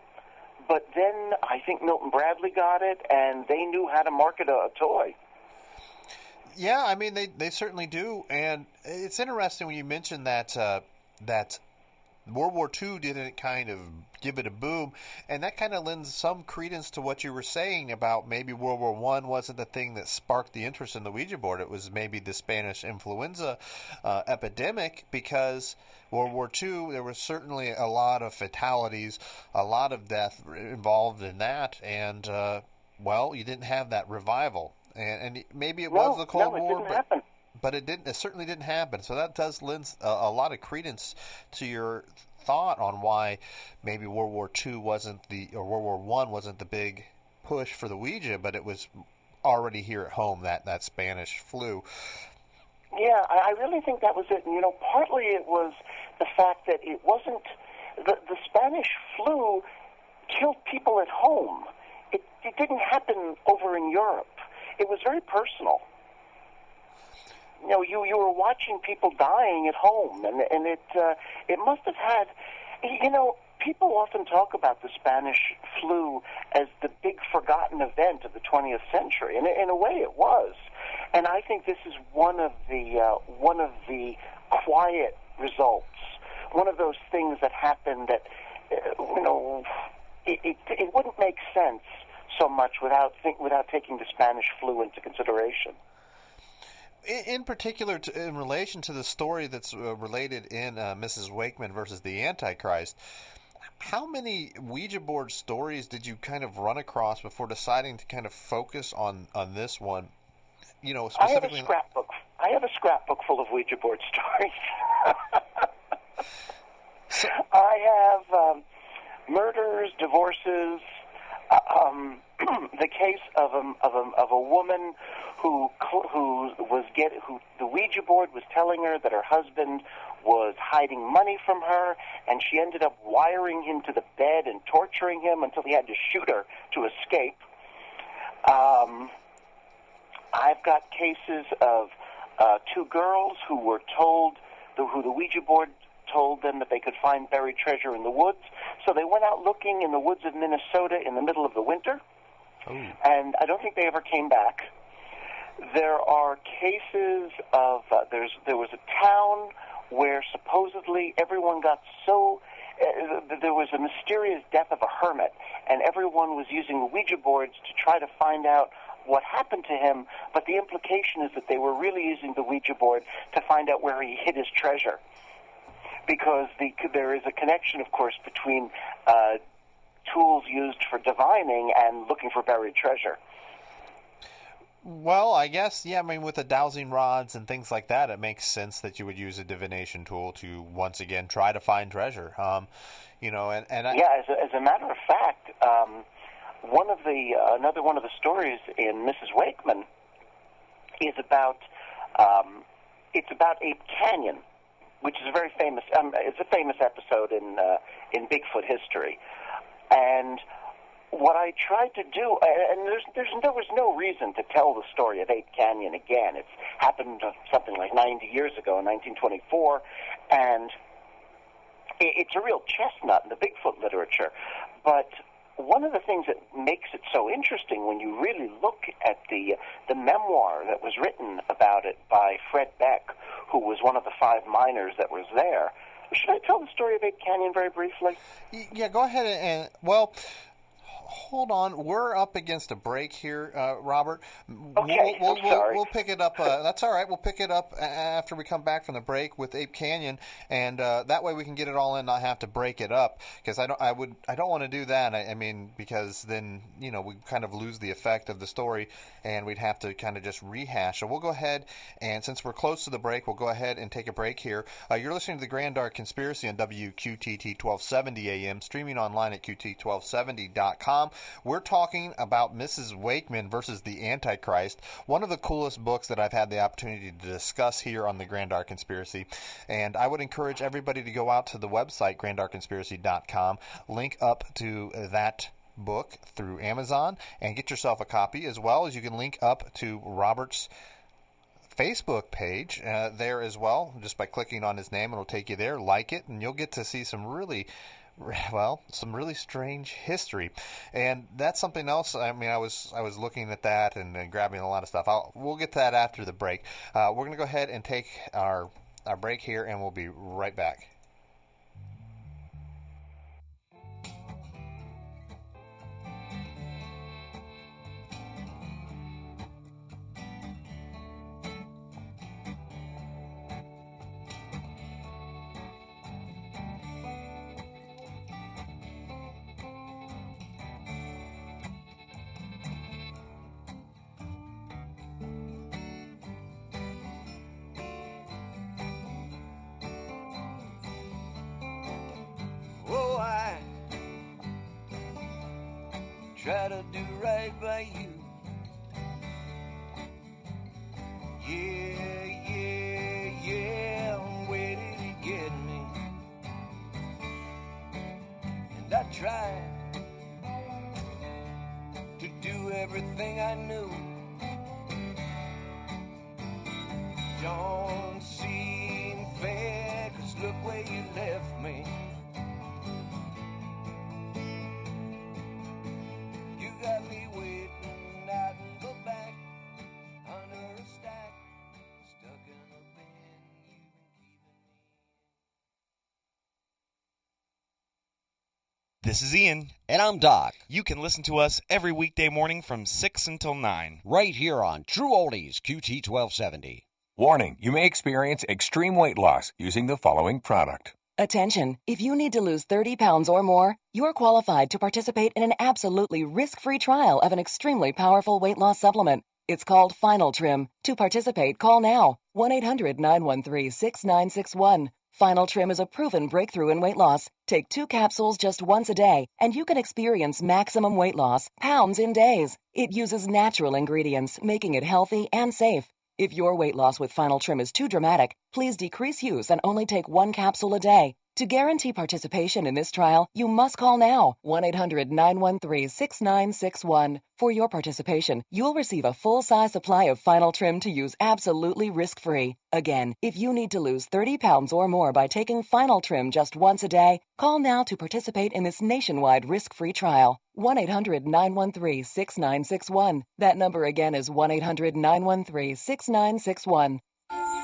but then I think Milton Bradley got it, and they knew how to market a, a toy. Yeah, I mean, they, they certainly do. And it's interesting when you mentioned that uh, that World War Two didn't kind of give it a boom, and that kind of lends some credence to what you were saying about maybe World War One wasn't the thing that sparked the interest in the Ouija board. It was maybe the Spanish influenza uh, epidemic, because World War Two, there was certainly a lot of fatalities, a lot of death involved in that, and, uh, well, you didn't have that revival. And, and maybe it no, was the Cold no, War, but, but it didn't. It certainly didn't happen. So that does lend a, a lot of credence to your thought on why maybe World War Two wasn't the, or World War One wasn't the big push for the Ouija, but it was already here at home, that that Spanish flu. Yeah, I really think that was it. And, you know, partly it was the fact that it wasn't the, the Spanish flu killed people at home. It, it didn't happen over in Europe. It was very personal. You know, you, you were watching people dying at home, and and it uh, it must have had, you know, people often talk about the Spanish flu as the big forgotten event of the twentieth century, and in a way it was. And I think this is one of the uh, one of the quiet results, one of those things that happened that, uh, you know, it, it it wouldn't make sense so much without think, without taking the Spanish flu into consideration. In, in particular, to, in relation to the story that's uh, related in uh, Missus Wakeman versus the Antichrist, how many Ouija board stories did you kind of run across before deciding to kind of focus on, on this one? You know, specifically. I have a scrapbook. I have a scrapbook full of Ouija board stories. so, I have um, murders, divorces. Um, the case of a, of a, of a woman who who was get who the Ouija board was telling her that her husband was hiding money from her, and she ended up wiring him to the bed and torturing him until he had to shoot her to escape. Um, I've got cases of uh, two girls who were told the, who the Ouija board told them that they could find buried treasure in the woods. So they went out looking in the woods of Minnesota in the middle of the winter, oh. and I don't think they ever came back. There are cases of, uh, there's there was a town where supposedly everyone got so, uh, there was a mysterious death of a hermit, and everyone was using Ouija boards to try to find out what happened to him, but the implication is that they were really using the Ouija board to find out where he hid his treasure. Because the, there is a connection, of course, between uh, tools used for divining and looking for buried treasure. Well, I guess, yeah, I mean, with the dowsing rods and things like that, it makes sense that you would use a divination tool to, once again, try to find treasure. Um, you know, and, and I... Yeah, as a, as a matter of fact, um, one of the, uh, another one of the stories in Missus Wakeman is about, um, it's about Ape Canyon, which is a very famous, um, it's a famous episode in, uh, in Bigfoot history. And what I tried to do, and there's, there's, there was no reason to tell the story of Ape Canyon again. It's happened something like ninety years ago in nineteen twenty-four, and it's a real chestnut in the Bigfoot literature. But one of the things that makes it so interesting when you really look at the, the memoir that was written about it by Fred Beck, who was one of the five miners that was there. Should I tell the story of Ape Canyon very briefly? Yeah, go ahead and, well... Hold on, we're up against a break here, uh, Robert. Okay, we'll, we'll, I'm sorry. We'll, we'll pick it up. Uh, that's all right. We'll pick it up after we come back from the break with Ape Canyon, and uh, that way we can get it all in, and not have to break it up, because I don't. I would. I don't want to do that. I, I mean, because then you know we kind of lose the effect of the story, and we'd have to kind of just rehash. So we'll go ahead, and since we're close to the break, we'll go ahead and take a break here. Uh, you're listening to the Grand Dark Conspiracy on W Q T T twelve seventy A M, streaming online at Q T twelve seventy dot com. We're talking about Missus Wakeman versus the Antichrist, one of the coolest books that I've had the opportunity to discuss here on the Grand Dark Conspiracy. And I would encourage everybody to go out to the website, Grand Dark Conspiracy dot com, link up to that book through Amazon, and get yourself a copy, as well as you can link up to Robert's Facebook page uh, there as well, just by clicking on his name. It'll take you there, like it, and you'll get to see some really... Well, some really strange history, and that's something else. I mean, I was I was looking at that and, and grabbing a lot of stuff. I'll, we'll get to that after the break. Uh, we're going to go ahead and take our our break here, and we'll be right back. Try to do right by you. Yeah, yeah, yeah, I'm waiting to get me. And I tried to do everything I knew. Don't seem fair, 'cause look where you left me. This is Ian. And I'm Doc. You can listen to us every weekday morning from six until nine. Right here on True Oldies Q T twelve seventy. Warning, you may experience extreme weight loss using the following product. Attention, if you need to lose thirty pounds or more, you're qualified to participate in an absolutely risk-free trial of an extremely powerful weight loss supplement. It's called Final Trim. To participate, call now. one eight hundred nine one three six nine six one. Final Trim is a proven breakthrough in weight loss. Take two capsules just once a day, and you can experience maximum weight loss, pounds in days. It uses natural ingredients, making it healthy and safe. If your weight loss with Final Trim is too dramatic, please decrease use and only take one capsule a day. To guarantee participation in this trial, you must call now, one eight hundred nine one three six nine six one. For your participation, you'll receive a full-size supply of Final Trim to use absolutely risk-free. Again, if you need to lose thirty pounds or more by taking Final Trim just once a day, call now to participate in this nationwide risk-free trial. one eight hundred nine one three six nine six one. That number again is one eight hundred nine one three six nine six one.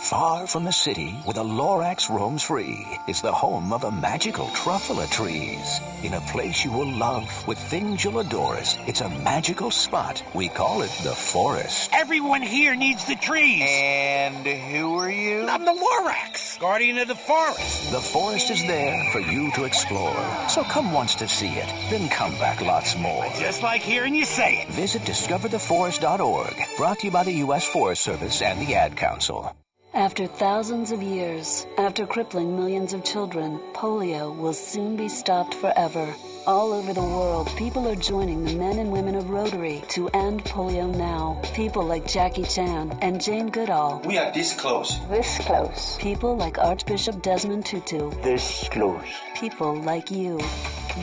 Far from the city, where the Lorax roams free, is the home of a magical truffle of trees. In a place you will love, with things you'll adore. It's a magical spot. We call it the forest. Everyone here needs the trees. And who are you? I'm the Lorax, guardian of the forest. The forest is there for you to explore. So come once to see it, then come back lots more. Just like hearing you say it. Visit discover the forest dot org. Brought to you by the U S Forest Service and the Ad Council. After thousands of years, after crippling millions of children, polio will soon be stopped forever. All over the world, people are joining the men and women of Rotary to end polio now. People like Jackie Chan and Jane Goodall. We are this close. This close. People like Archbishop Desmond Tutu. This close. People like you.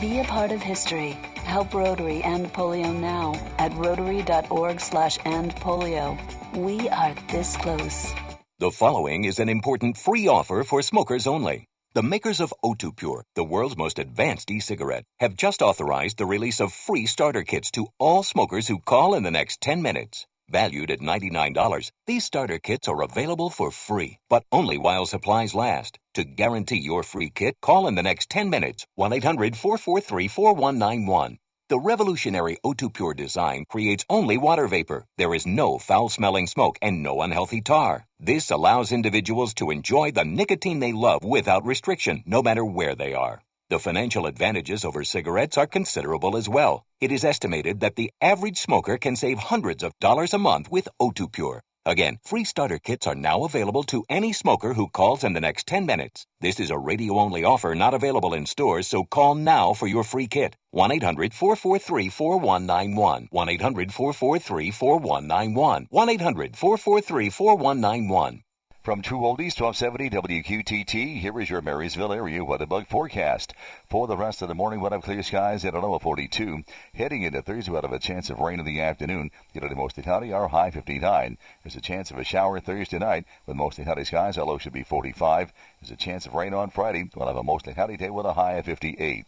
Be a part of history. Help Rotary end polio now at rotary dot org slash end polio. We are this close. The following is an important free offer for smokers only. The makers of O two Pure, the world's most advanced e-cigarette, have just authorized the release of free starter kits to all smokers who call in the next ten minutes. Valued at ninety-nine dollars, these starter kits are available for free, but only while supplies last. To guarantee your free kit, call in the next ten minutes, one eight hundred, four four three, four one nine one. The revolutionary O two Pure design creates only water vapor. There is no foul-smelling smoke and no unhealthy tar. This allows individuals to enjoy the nicotine they love without restriction, no matter where they are. The financial advantages over cigarettes are considerable as well. It is estimated that the average smoker can save hundreds of dollars a month with O two Pure. Again, free starter kits are now available to any smoker who calls in the next ten minutes. This is a radio-only offer not available in stores, so call now for your free kit. one eight hundred, four four three, four one nine one. one eight hundred, four four three, four one nine one. one eight hundred, four four three, four one nine one. From True Oldies, twelve seventy W Q T T, here is your Marysville area weather bug forecast. For the rest of the morning, we'll have clear skies at a low of forty-two. Heading into Thursday, we'll have a chance of rain in the afternoon. It'll be mostly cloudy, our high fifty-nine. There's a chance of a shower Thursday night with mostly cloudy skies. Our low should be forty-five. There's a chance of rain on Friday. We'll have a mostly cloudy day with a high of fifty-eight.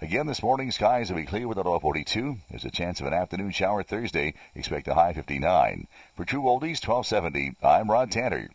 Again, this morning, skies will be clear with a low of forty-two. There's a chance of an afternoon shower Thursday. Expect a high fifty-nine. For True Oldies, twelve seventy, I'm Rod Tanner.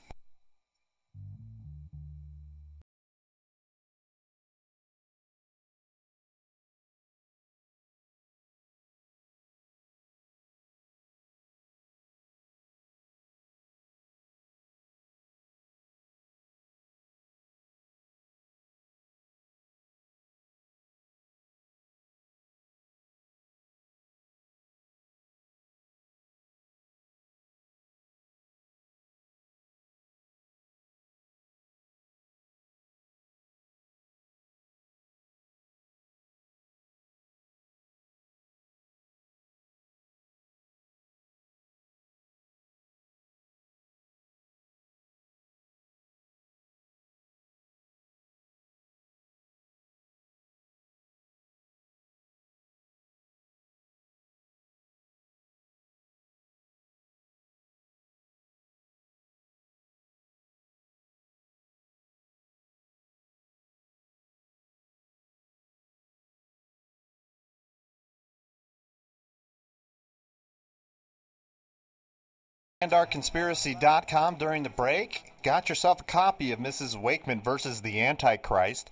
Grand Dark Conspiracy dot com during the break. Got yourself a copy of Missus Wakeman versus the Antichrist.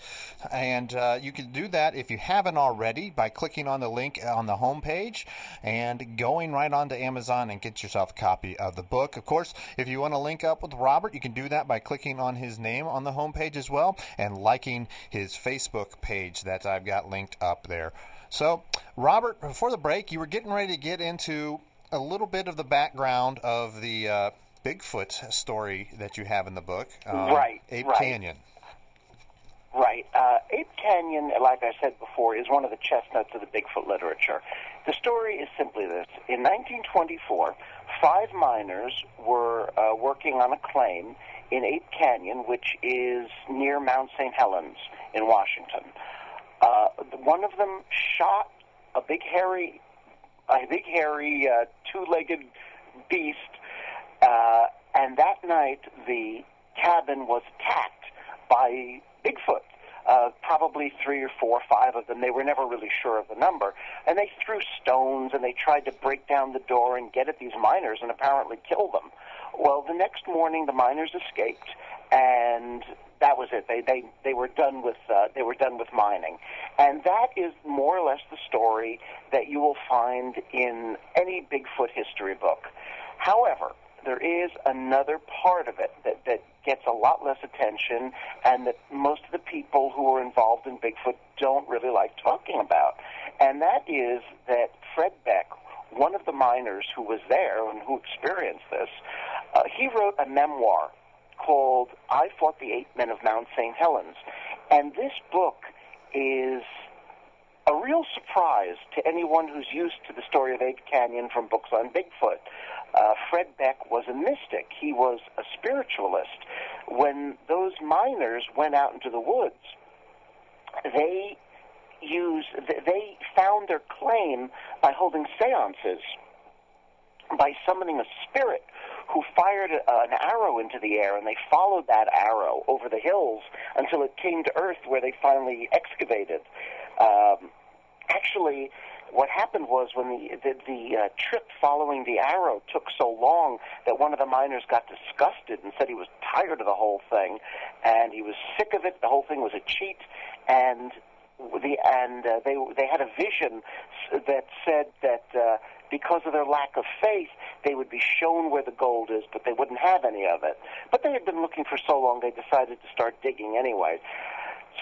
And uh, you can do that if you haven't already by clicking on the link on the homepage and going right on to Amazon and get yourself a copy of the book. Of course, if you want to link up with Robert, you can do that by clicking on his name on the homepage as well and liking his Facebook page that I've got linked up there. So, Robert, before the break, you were getting ready to get into a little bit of the background of the uh, Bigfoot story that you have in the book, um, right? Ape right. Canyon, right? Uh, Ape Canyon, like I said before, is one of the chestnuts of the Bigfoot literature. The story is simply this: in nineteen twenty-four, five miners were uh, working on a claim in Ape Canyon, which is near Mount Saint Helens in Washington. Uh, one of them shot a big hairy. a big, hairy, uh, two-legged beast, uh, and that night the cabin was attacked by Bigfoot, uh, probably three or four or five of them. They were never really sure of the number, and they threw stones, and they tried to break down the door and get at these miners and apparently kill them. Well, the next morning, the miners escaped, and that was it. They they they were done with uh, they were done with mining, and that is more or less the story that you will find in any Bigfoot history book. However, there is another part of it that, that gets a lot less attention, and that most of the people who are involved in Bigfoot don't really like talking about. And that is that Fred Beck, one of the miners who was there and who experienced this, uh, he wrote a memoir called I Fought the Eight Men of Mount Saint Helens. And this book is a real surprise to anyone who's used to the story of Ape Canyon from books on Bigfoot. Uh, Fred Beck was a mystic. He was a spiritualist. When those miners went out into the woods, they used, they found their claim by holding seances, by summoning a spirit who fired a, an arrow into the air, and they followed that arrow over the hills until it came to earth, where they finally excavated. Um, actually, what happened was when the, the, the uh, trip following the arrow took so long that one of the miners got disgusted and said he was tired of the whole thing, and he was sick of it. The whole thing was a cheat, and the and uh, they they had a vision that said that uh, because of their lack of faith, they would be shown where the gold is, but they wouldn't have any of it. But they had been looking for so long, they decided to start digging anyway.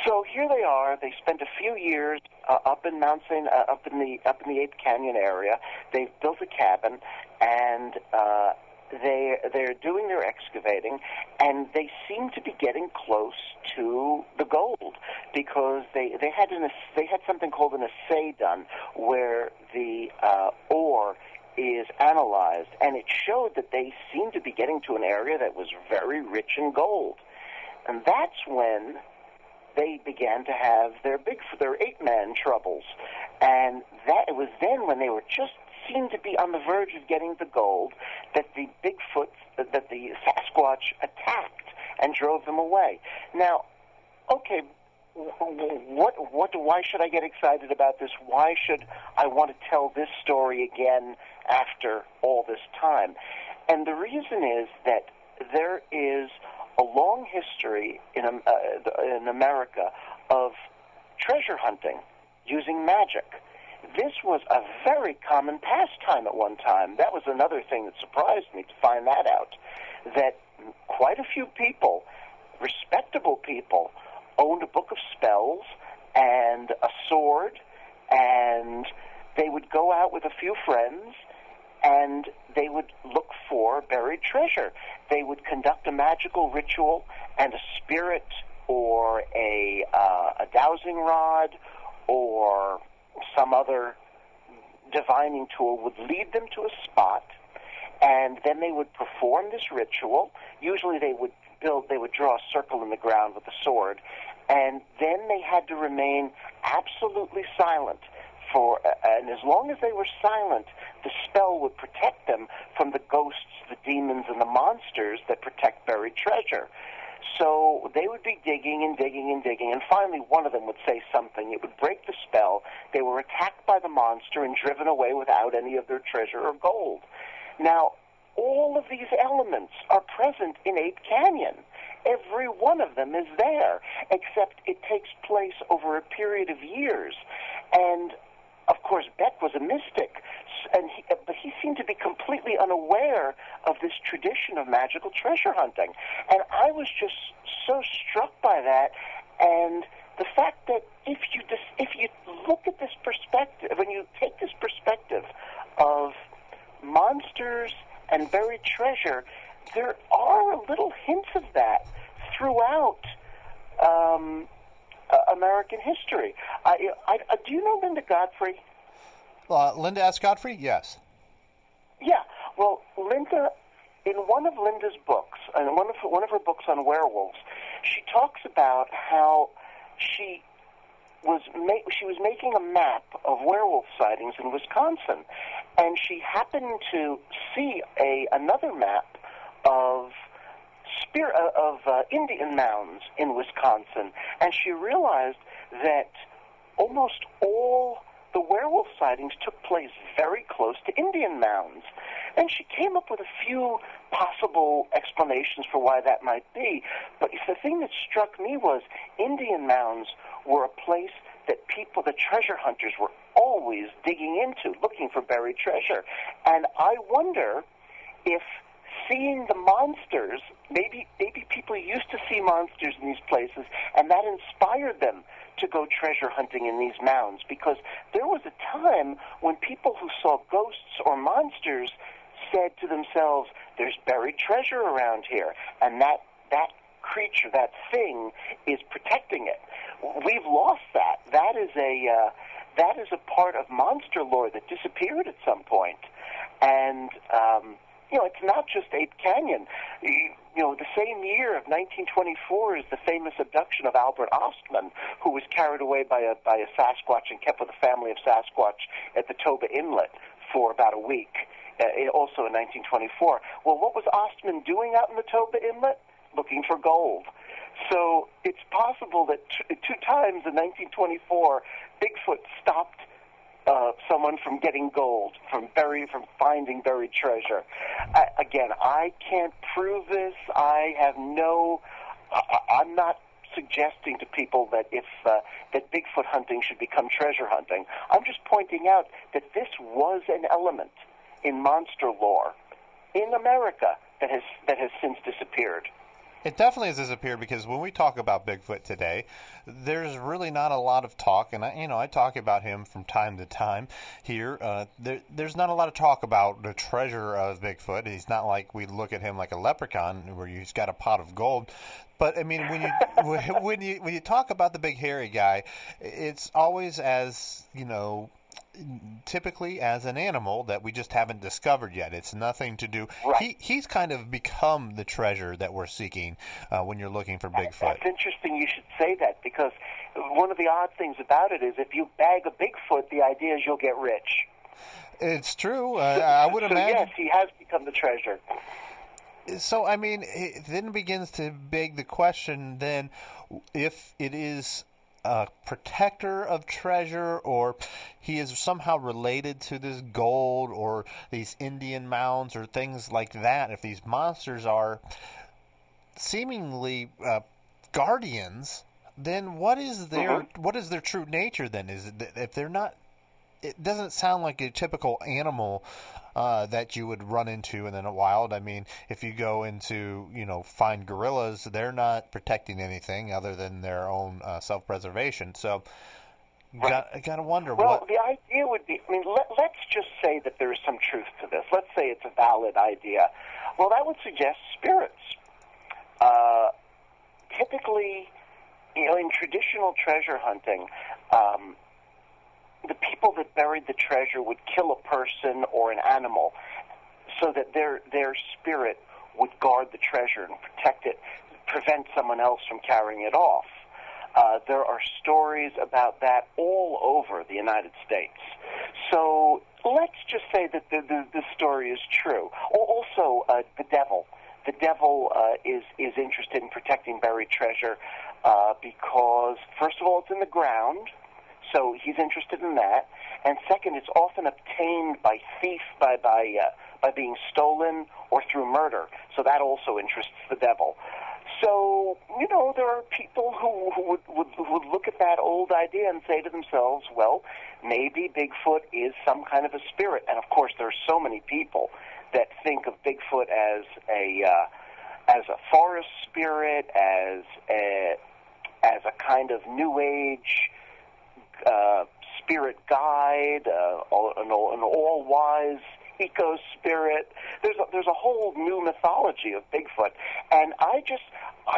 So here they are. They spent a few years uh, up in Mount Saint, uh, up in the up in the Ape Canyon area. They've built a cabin, and uh, they they're doing their excavating, and they seem to be getting close to the gold, because they they had an they had something called an assay done, where the uh, ore is analyzed, and it showed that they seemed to be getting to an area that was very rich in gold, and that's when they began to have their big, their ape-man troubles. And that it was then, when they were just seemed to be on the verge of getting the gold, that the Bigfoot, that the Sasquatch attacked and drove them away. Now, okay, what, what, why should I get excited about this? Why should I want to tell this story again after all this time? And the reason is that there is a long history in, um, uh, in America of treasure hunting using magic. This was a very common pastime at one time. That was another thing that surprised me, to find that out, that quite a few people, respectable people, owned a book of spells and a sword, and they would go out with a few friends, and they would look for buried treasure. They would conduct a magical ritual, and a spirit or a, uh, a dowsing rod or some other divining tool would lead them to a spot, and then they would perform this ritual. Usually they would build, they would draw a circle in the ground with a sword, and then they had to remain absolutely silent. For, and as long as they were silent, the spell would protect them from the ghosts, the demons, and the monsters that protect buried treasure. So they would be digging and digging and digging, and finally one of them would say something. It would break the spell. They were attacked by the monster and driven away without any of their treasure or gold. Now, all of these elements are present in Ape Canyon. Every one of them is there, except it takes place over a period of years. And of course, Beck was a mystic, and he, but he seemed to be completely unaware of this tradition of magical treasure hunting. And I was just so struck by that, and the fact that if you dis, if you look at this perspective, when you take this perspective of monsters and buried treasure, there are little hints of that throughout Um, Uh, American history. I, I, I, do you know Linda Godfrey? Uh, Linda S. Godfrey? Yes. Yeah. Well, Linda, in one of Linda's books, in one of her, one of her books on werewolves, she talks about how she was ma- she was making a map of werewolf sightings in Wisconsin, and she happened to see a another map of Spear of uh, Indian Mounds in Wisconsin, and she realized that almost all the werewolf sightings took place very close to Indian Mounds, and she came up with a few possible explanations for why that might be, but the thing that struck me was Indian Mounds were a place that people, the treasure hunters, were always digging into, looking for buried treasure. And I wonder if seeing the monsters, maybe maybe people used to see monsters in these places, and that inspired them to go treasure hunting in these mounds, because there was a time when people who saw ghosts or monsters said to themselves, there's buried treasure around here, and that that creature, that thing, is protecting it. We've lost that. That is a uh, that is a part of monster lore that disappeared at some point. And um, you know, it's not just Ape Canyon. You, you know, the same year of nineteen twenty-four is the famous abduction of Albert Ostman, who was carried away by a by a Sasquatch and kept with a family of Sasquatch at the Toba Inlet for about a week. Uh, also in nineteen twenty-four. Well, what was Ostman doing out in the Toba Inlet? Looking for gold. So it's possible that t- two times in nineteen twenty-four, Bigfoot stopped uh, someone from getting gold, from buried, from finding buried treasure. I, again, I can't prove this. I have no. I, I'm not suggesting to people that if uh, that Bigfoot hunting should become treasure hunting. I'm just pointing out that this was an element in monster lore in America that has that has since disappeared. It definitely has disappeared, because when we talk about Bigfoot today, there's really not a lot of talk, and I, you know, I talk about him from time to time here. Uh, there, there's not a lot of talk about the treasure of Bigfoot. He's not like we look at him like a leprechaun, where he's got a pot of gold. But I mean, when you when you when you talk about the big hairy guy, it's always as, you know, typically as an animal that we just haven't discovered yet. It's nothing to do. Right. He he's kind of become the treasure that we're seeking uh, when you're looking for Bigfoot. It's interesting you should say that, because one of the odd things about it is if you bag a Bigfoot, the idea is you'll get rich. It's true. Uh, so, I would so imagine. Yes, he has become the treasure. So, I mean, it then begins to beg the question then, if it is a protector of treasure, or he is somehow related to this gold or these Indian mounds or things like that, if these monsters are seemingly uh, guardians, then what is their mm-hmm. what is their true nature then? Is it, if they're not, it doesn't sound like a typical animal uh, that you would run into in the wild. I mean, if you go into, you know, find gorillas, they're not protecting anything other than their own uh, self-preservation. So right. got, I got to wonder. Well, what... the idea would be, I mean, let, let's just say that there is some truth to this. Let's say it's a valid idea. Well, that would suggest spirits. Uh, typically, you know, in traditional treasure hunting, um, the people that buried the treasure would kill a person or an animal so that their their spirit would guard the treasure and protect it, prevent someone else from carrying it off. Uh, there are stories about that all over the United States. So let's just say that the, the, the story is true. Also, uh, the devil. The devil uh, is, is interested in protecting buried treasure uh, because, first of all, it's in the ground. So he's interested in that, and second, it's often obtained by thief, by by uh, by being stolen or through murder. So that also interests the devil. So, you know, there are people who, who would, would would look at that old idea and say to themselves, well, maybe Bigfoot is some kind of a spirit. And of course, there are so many people that think of Bigfoot as a uh, as a forest spirit, as a, as a kind of New Age Uh, spirit guide, uh, all, an, all, an all-wise eco-spirit. There's a, there's a whole new mythology of Bigfoot, and I just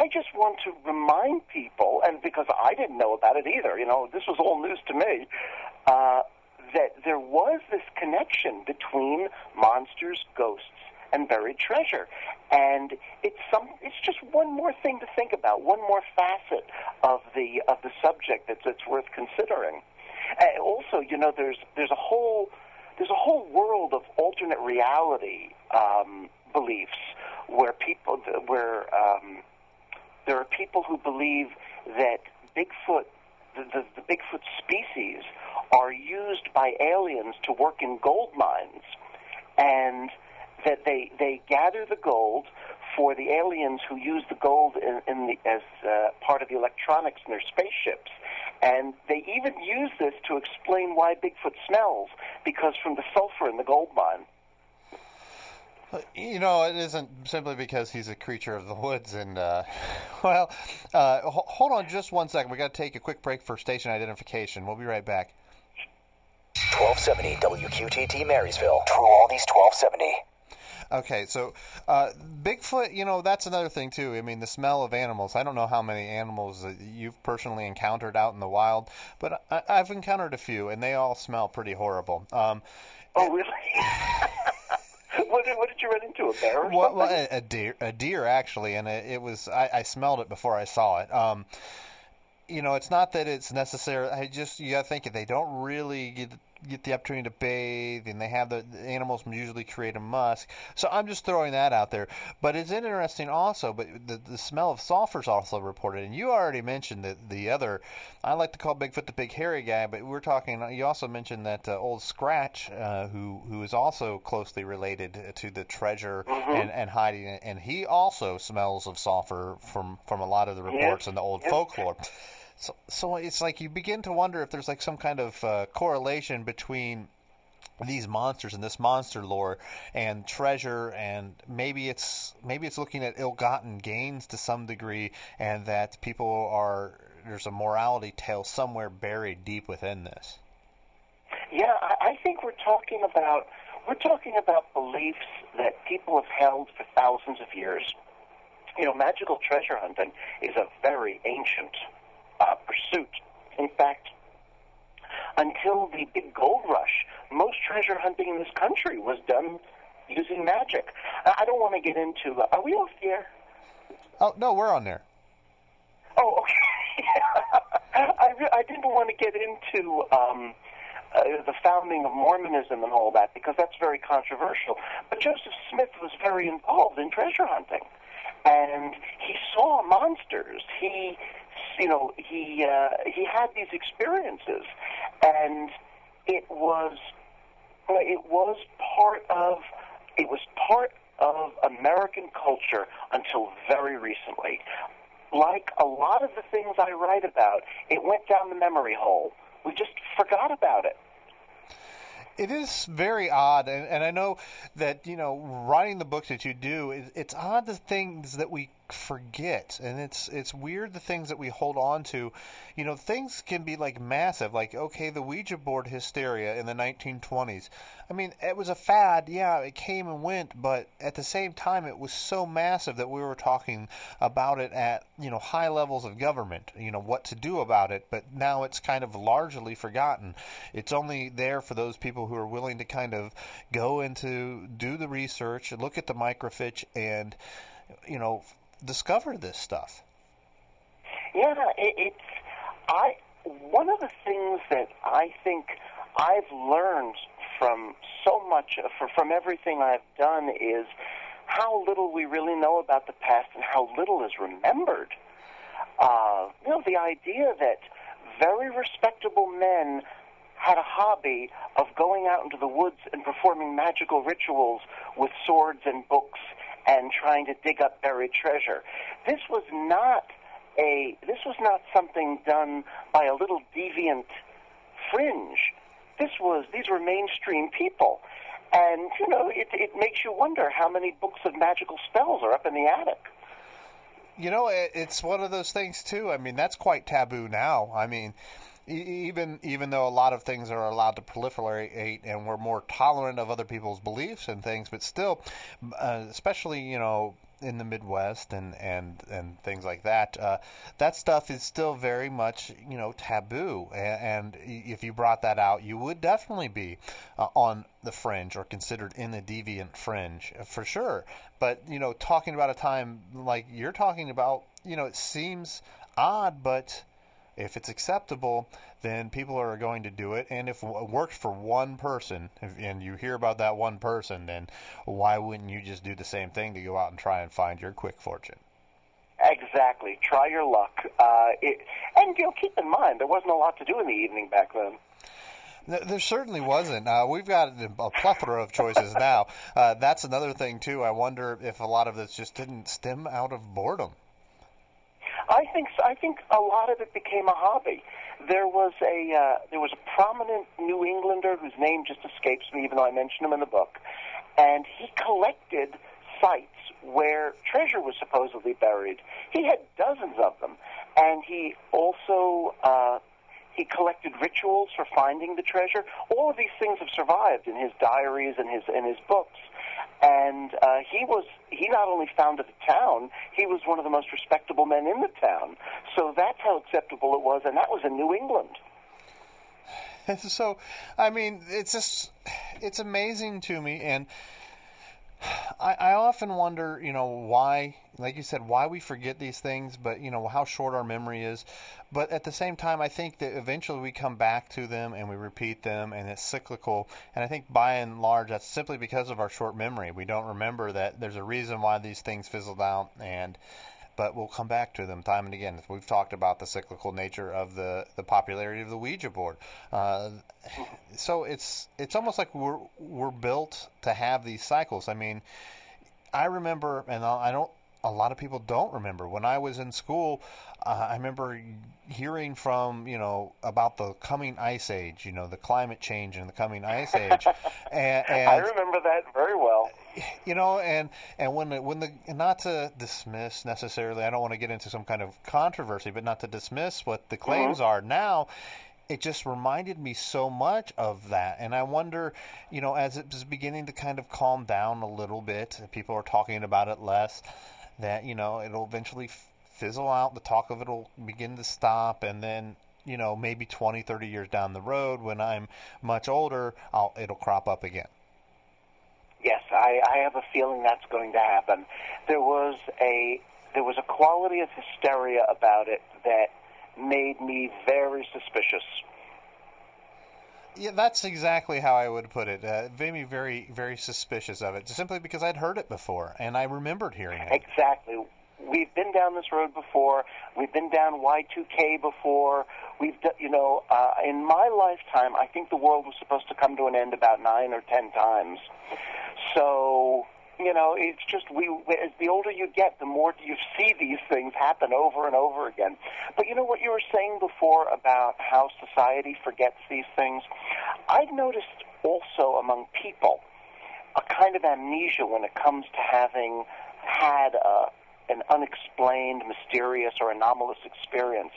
I just want to remind people, and because I didn't know about it either, you know, this was all news to me, uh, that there was this connection between monsters, ghosts, and buried treasure, and it's some. It's just one more thing to think about, one more facet of the of the subject that's that's worth considering. And also, you know, there's there's a whole there's a whole world of alternate reality um, beliefs where people where um, there are people who believe that Bigfoot, the, the, the Bigfoot species, are used by aliens to work in gold mines, and that they, they gather the gold for the aliens who use the gold in, in the, as uh, part of the electronics in their spaceships. And they even use this to explain why Bigfoot smells, because from the sulfur in the gold mine. You know, it isn't simply because he's a creature of the woods. And, uh, well, uh, ho- hold on just one second. We've got to take a quick break for station identification. We'll be right back. twelve seventy W Q T T Marysville. True all these twelve seventy. Okay, so uh, Bigfoot, you know, that's another thing, too. I mean, the smell of animals. I don't know how many animals that you've personally encountered out in the wild, but I- I've encountered a few, and they all smell pretty horrible. Um, oh, really? What did, what did you run into, a bear or well, something? Well, a deer, a deer actually, and it, it was, I, I smelled it before I saw it. Um, you know, it's not that it's necessary. I just, you got to think, they don't really get, get the opportunity to bathe, and they have the, the animals usually create a musk. So I'm just throwing that out there. But it's interesting also, but the, the smell of sulfur is also reported. And you already mentioned the, the other, I like to call Bigfoot the big hairy guy, but we're talking, you also mentioned that uh, old Scratch, uh, who, who is also closely related to the treasure mm-hmm. and, and Heidi, and he also smells of sulfur from, from a lot of the reports yeah. and the old yeah. folklore. So, so it's like you begin to wonder if there's like some kind of uh, correlation between these monsters and this monster lore and treasure, and maybe it's maybe it's looking at ill-gotten gains to some degree, and that people are there's a morality tale somewhere buried deep within this. Yeah, I think we're talking about we're talking about beliefs that people have held for thousands of years. You know, magical treasure hunting is a very ancient Uh, pursuit. In fact, until the big gold rush, most treasure hunting in this country was done using magic. I don't want to get into... Uh, are we off the air? Oh, no, we're on there. Oh, okay. I, re- I didn't want to get into um, uh, the founding of Mormonism and all that, because that's very controversial. But Joseph Smith was very involved in treasure hunting, and he saw monsters. He... You know, he uh, he had these experiences, and it was it was part of it was part of American culture until very recently. Like a lot of the things I write about, it went down the memory hole. We just forgot about it. It is very odd, and, and I know that, you know, writing the books that you do, it, it's odd the things that we forget, and it's it's weird the things that we hold on to. You know, things can be, like, massive, like, okay, the Ouija board hysteria in the nineteen twenties. I mean, it was a fad, yeah, it came and went, but at the same time, it was so massive that we were talking about it at, you know, high levels of government, you know, what to do about it, but now it's kind of largely forgotten. It's only there for those people who are willing to kind of go into, do the research, look at the microfiche, and, you know, discover this stuff. Yeah, it, it's I. One of the things that I think I've learned from so much, for, from everything I've done, is how little we really know about the past and how little is remembered. Uh, you know, the idea that very respectable men had a hobby of going out into the woods and performing magical rituals with swords and books and trying to dig up buried treasure. This was not a this was not something done by a little deviant fringe. This was these were mainstream people. And, you know, it it makes you wonder how many books of magical spells are up in the attic. You know, it's one of those things too. I mean, that's quite taboo now. I mean, Even even though a lot of things are allowed to proliferate and we're more tolerant of other people's beliefs and things, but still, uh, especially, you know, in the Midwest and, and, and things like that, uh, that stuff is still very much, you know, taboo. And, and if you brought that out, you would definitely be uh, on the fringe or considered in the deviant fringe for sure. But, you know, talking about a time like you're talking about, you know, it seems odd, but if it's acceptable, then people are going to do it. And if it works for one person, if, and you hear about that one person, then why wouldn't you just do the same thing to go out and try and find your quick fortune? Exactly. Try your luck. Uh, it, and, you know, keep in mind, there wasn't a lot to do in the evening back then. There certainly wasn't. Uh, we've got a plethora of choices now. Uh, that's another thing, too. I wonder if a lot of this just didn't stem out of boredom. I think so. I think a lot of it became a hobby. There was a uh, there was a prominent New Englander whose name just escapes me, even though I mention him in the book, and he collected sites where treasure was supposedly buried. He had dozens of them, and he also uh, he collected rituals for finding the treasure. All of these things have survived in his diaries and his in his books. And uh, he was—he not only founded the town, he was one of the most respectable men in the town. So that's how acceptable it was, and that was in New England. So, I mean, it's just—it's amazing to me, and I, I often wonder, you know, why, like you said, why we forget these things, but, you know, how short our memory is. But at the same time, I think that eventually we come back to them and we repeat them, and it's cyclical. And I think by and large, that's simply because of our short memory. We don't remember that there's a reason why these things fizzled out, and but we'll come back to them time and again. We've talked about the cyclical nature of the, the popularity of the Ouija board. Uh, so it's it's almost like we're we're built to have these cycles. I mean, I remember, and I don't. A lot of people don't remember. When I was in school, uh, I remember hearing from, you know, about the coming ice age, you know, the climate change and the coming ice age. and, and, I remember that very well. You know, and and when the, when the not to dismiss necessarily, I don't want to get into some kind of controversy, but not to dismiss what the claims mm-hmm. are now. It just reminded me so much of that. And I wonder, you know, as it was beginning to kind of calm down a little bit, people are talking about it less, that, you know, it'll eventually fizzle out. The talk of it will begin to stop. And then, you know, maybe twenty, thirty years down the road, when I'm much older, I'll, it'll crop up again. Yes, I, I have a feeling that's going to happen. There was a there was a quality of hysteria about it that made me very suspicious. Yeah, that's exactly how I would put it. Uh, it made me very, very suspicious of it, simply because I'd heard it before, and I remembered hearing it. Exactly. We've been down this road before. We've been down Y two K before. We've, done, you know, uh, in my lifetime, I think the world was supposed to come to an end about nine or ten times. So, you know, it's just we. As the older you get, the more you see these things happen over and over again. But you know what you were saying before about how society forgets these things? I've noticed also among people a kind of amnesia when it comes to having had a, an unexplained, mysterious, or anomalous experience.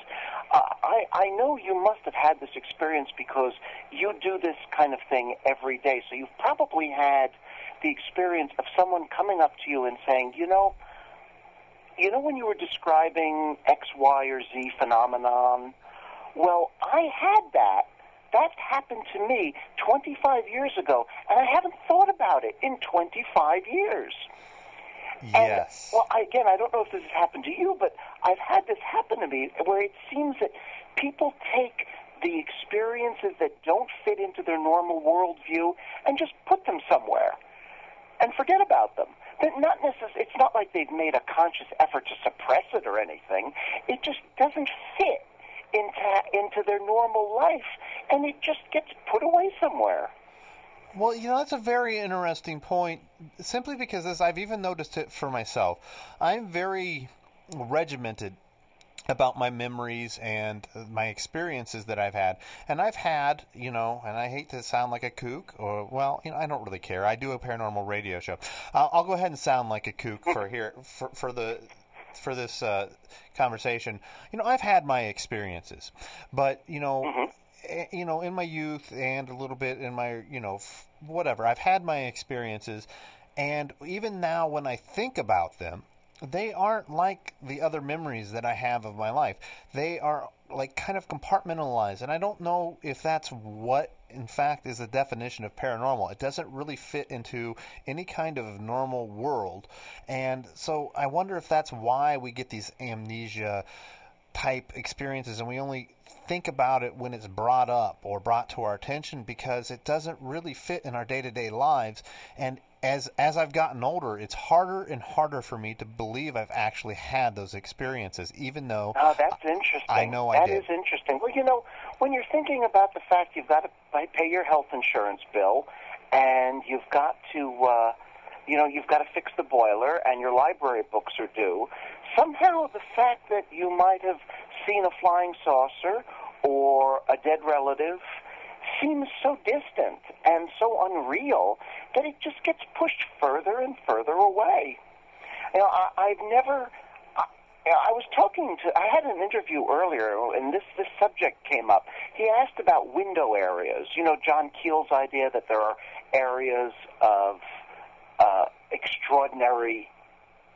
Uh, I, I know you must have had this experience because you do this kind of thing every day, so you've probably had the experience of someone coming up to you and saying, you know, you know when you were describing X, Y, or Z phenomenon? Well, I had that. That happened to me twenty-five years ago, and I haven't thought about it in twenty-five years. Yes. And, well, I, again, I don't know if this has happened to you, but I've had this happen to me where it seems that people take the experiences that don't fit into their normal worldview and just put them somewhere and forget about them. They're not necess- it's not like they've made a conscious effort to suppress it or anything. It just doesn't fit into into their normal life, and it just gets put away somewhere. Well, you know, that's a very interesting point, simply because this, I've even noticed it for myself. I'm very regimented about my memories and my experiences that I've had. And I've had, you know, and I hate to sound like a kook, or, well, you know, I don't really care. I do a paranormal radio show. I'll, I'll go ahead and sound like a kook for here, for, for the, for this uh, conversation. You know, I've had my experiences, but, you know, mm-hmm. You know, in my youth and a little bit in my, you know, whatever, I've had my experiences, and even now when I think about them, they aren't like the other memories that I have of my life. They are like kind of compartmentalized, and I don't know if that's what, in fact, is the definition of paranormal. It doesn't really fit into any kind of normal world, and so I wonder if that's why we get these amnesia type experiences, and we only think about it when it's brought up or brought to our attention because it doesn't really fit in our day-to-day lives. And as as I've gotten older, it's harder and harder for me to believe I've actually had those experiences, even though oh, that's interesting. I, I know that I did. That is interesting. Well, you know, when you're thinking about the fact you've got to pay your health insurance bill, and you've got to, uh, you know, you've got to fix the boiler, and your library books are due, somehow the fact that you might have seen a flying saucer or a dead relative seems so distant and so unreal that it just gets pushed further and further away. You know, I, I've never... I, I was talking to... I had an interview earlier, and this, this subject came up. He asked about window areas. You know, John Keel's idea that there are areas of uh, extraordinary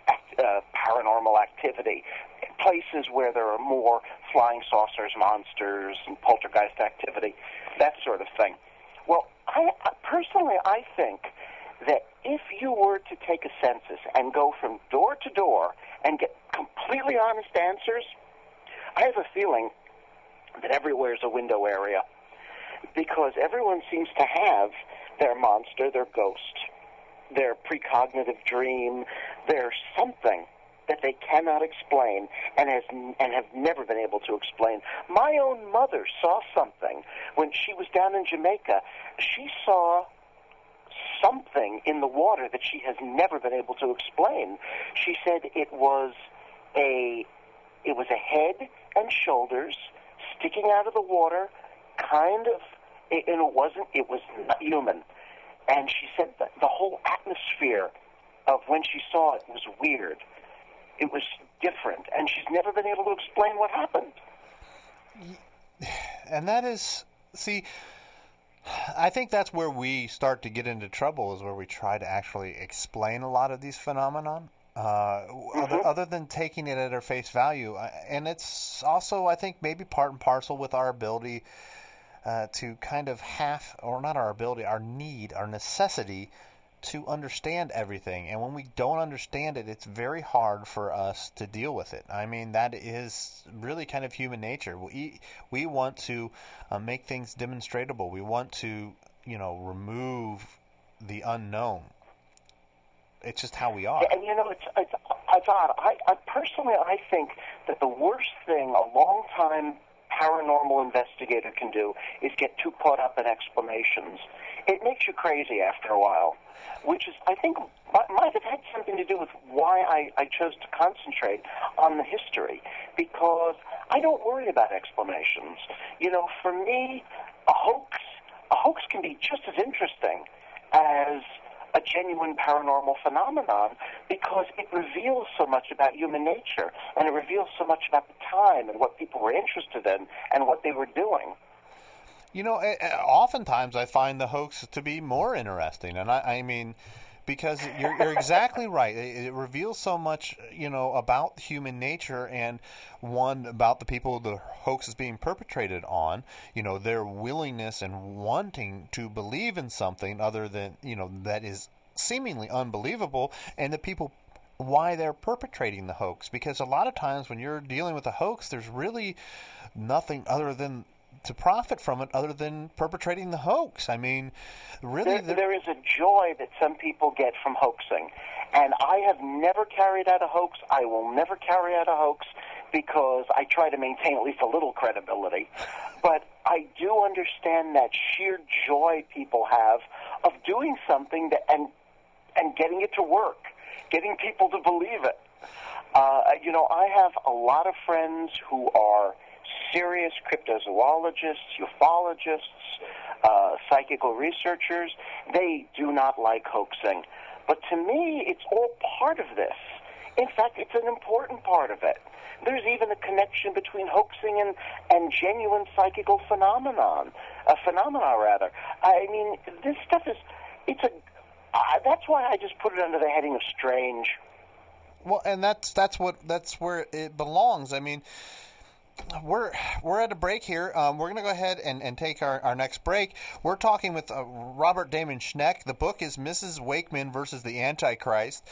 act, uh, paranormal activity, places where there are more flying saucers, monsters, and poltergeist activity, that sort of thing. Well, I personally, I think that if you were to take a census and go from door to door and get completely honest answers, I have a feeling that everywhere is a window area, because everyone seems to have their monster, their ghost, their precognitive dream, their something that they cannot explain and has and have never been able to explain. My own mother saw something when she was down in Jamaica. She saw something in the water that she has never been able to explain. She said it was a it was a head and shoulders sticking out of the water, kind of, and it wasn't it was not human. And she said that the whole atmosphere of when she saw it was weird. It was different, and she's never been able to explain what happened. And that is, see, I think that's where we start to get into trouble, is where we try to actually explain a lot of these phenomenon, uh, mm-hmm. other, other than taking it at our face value. And it's also, I think, maybe part and parcel with our ability uh, to kind of half, or not our ability, our need, our necessity to understand everything. And when we don't understand it, it's very hard for us to deal with it. I mean, that is really kind of human nature. We we want to uh, make things demonstrable. We want to, you know, remove the unknown. It's just how we are. Yeah, and you know, it's it's, it's odd. I, I personally, I think that the worst thing a long time paranormal investigator can do is get too caught up in explanations. It makes you crazy after a while, which is, I think, might have had something to do with why I, I chose to concentrate on the history, because I don't worry about explanations. You know, for me, a hoax, a hoax can be just as interesting as a genuine paranormal phenomenon, because it reveals so much about human nature, and it reveals so much about the time and what people were interested in and what they were doing. You know, oftentimes I find the hoax to be more interesting, and I, I mean, because you're, you're exactly right. It, it reveals so much, you know, about human nature, and one, about the people the hoax is being perpetrated on, you know, their willingness and wanting to believe in something other than, you know, that is seemingly unbelievable, and the people, why they're perpetrating the hoax. Because a lot of times when you're dealing with a hoax, there's really nothing other than to profit from it, other than perpetrating the hoax. I mean, really... There, there is a joy that some people get from hoaxing. And I have never carried out a hoax. I will never carry out a hoax, because I try to maintain at least a little credibility. But I do understand that sheer joy people have of doing something that, and, and getting it to work, getting people to believe it. Uh, you know, I have a lot of friends who are serious cryptozoologists, ufologists, uh, psychical researchers. They do not like hoaxing. But to me, it's all part of this. In fact, it's an important part of it. There's even a connection between hoaxing and, and genuine psychical phenomenon, uh, phenomena rather. I mean, this stuff is, it's a, uh, that's why I just put it under the heading of strange. Well, and that's, that's what, that's where it belongs. I mean, We're we're at a break here. Um, we're going to go ahead and, and take our, our next break. We're talking with uh, Robert Damon Schneck. The book is Missus Wakeman versus the Antichrist.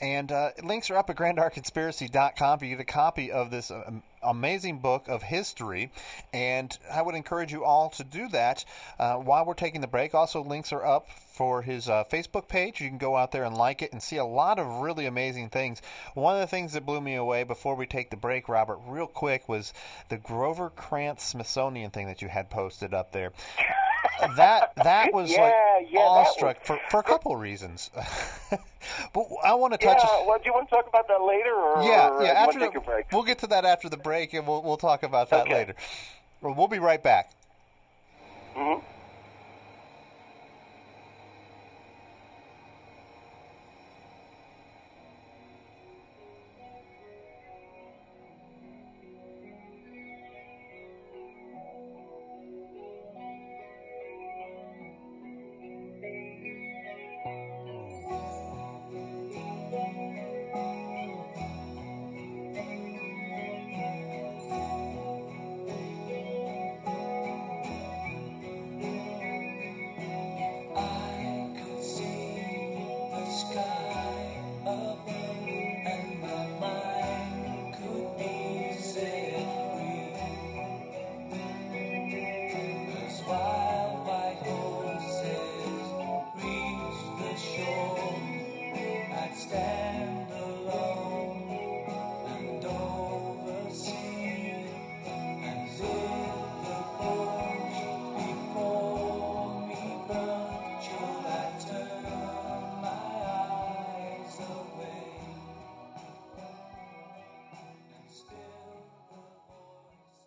And uh, links are up at Grand Dark Conspiracy dot com for you to get a copy of this um, amazing book of history, and I would encourage you all to do that uh, while we're taking the break. Also, links are up for his uh, Facebook page. You can go out there and like it and see a lot of really amazing things. One of the things that blew me away before we take the break, Robert, real quick, was the Grover Krantz Smithsonian thing that you had posted up there. That that was yeah, like yeah, awestruck was. for for a couple of reasons. But I want to touch. Yeah, well, do you want to talk about that later? Or, yeah, or yeah. After the, break? We'll get to that after the break, and we'll we'll talk about that okay. later. Well, we'll be right back. Mm-hmm.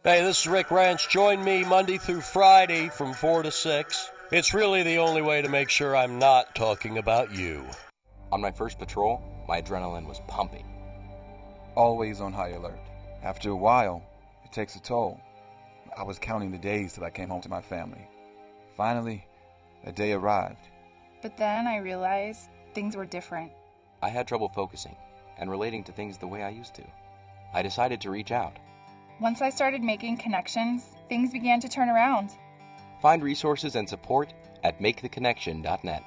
Hey, this is Rick Ranch. Join me Monday through Friday from four to six. It's really the only way to make sure I'm not talking about you. On my first patrol, my adrenaline was pumping. Always on high alert. After a while, it takes a toll. I was counting the days till I came home to my family. Finally, a day arrived. But then I realized things were different. I had trouble focusing and relating to things the way I used to. I decided to reach out. Once I started making connections, things began to turn around. Find resources and support at make the connection dot net.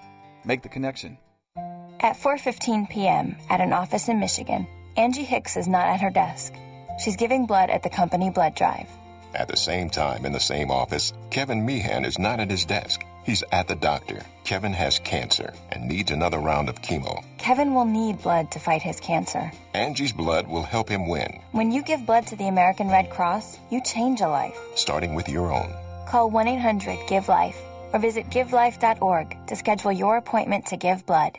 Make the Connection. At four fifteen p.m. at an office in Michigan, Angie Hicks is not at her desk. She's giving blood at the company blood drive. At the same time, in the same office, Kevin Meehan is not at his desk. He's at the doctor. Kevin has cancer and needs another round of chemo. Kevin will need blood to fight his cancer. Angie's blood will help him win. When you give blood to the American Red Cross, you change a life. Starting with your own. Call one eight hundred give life or visit give life dot org to schedule your appointment to give blood.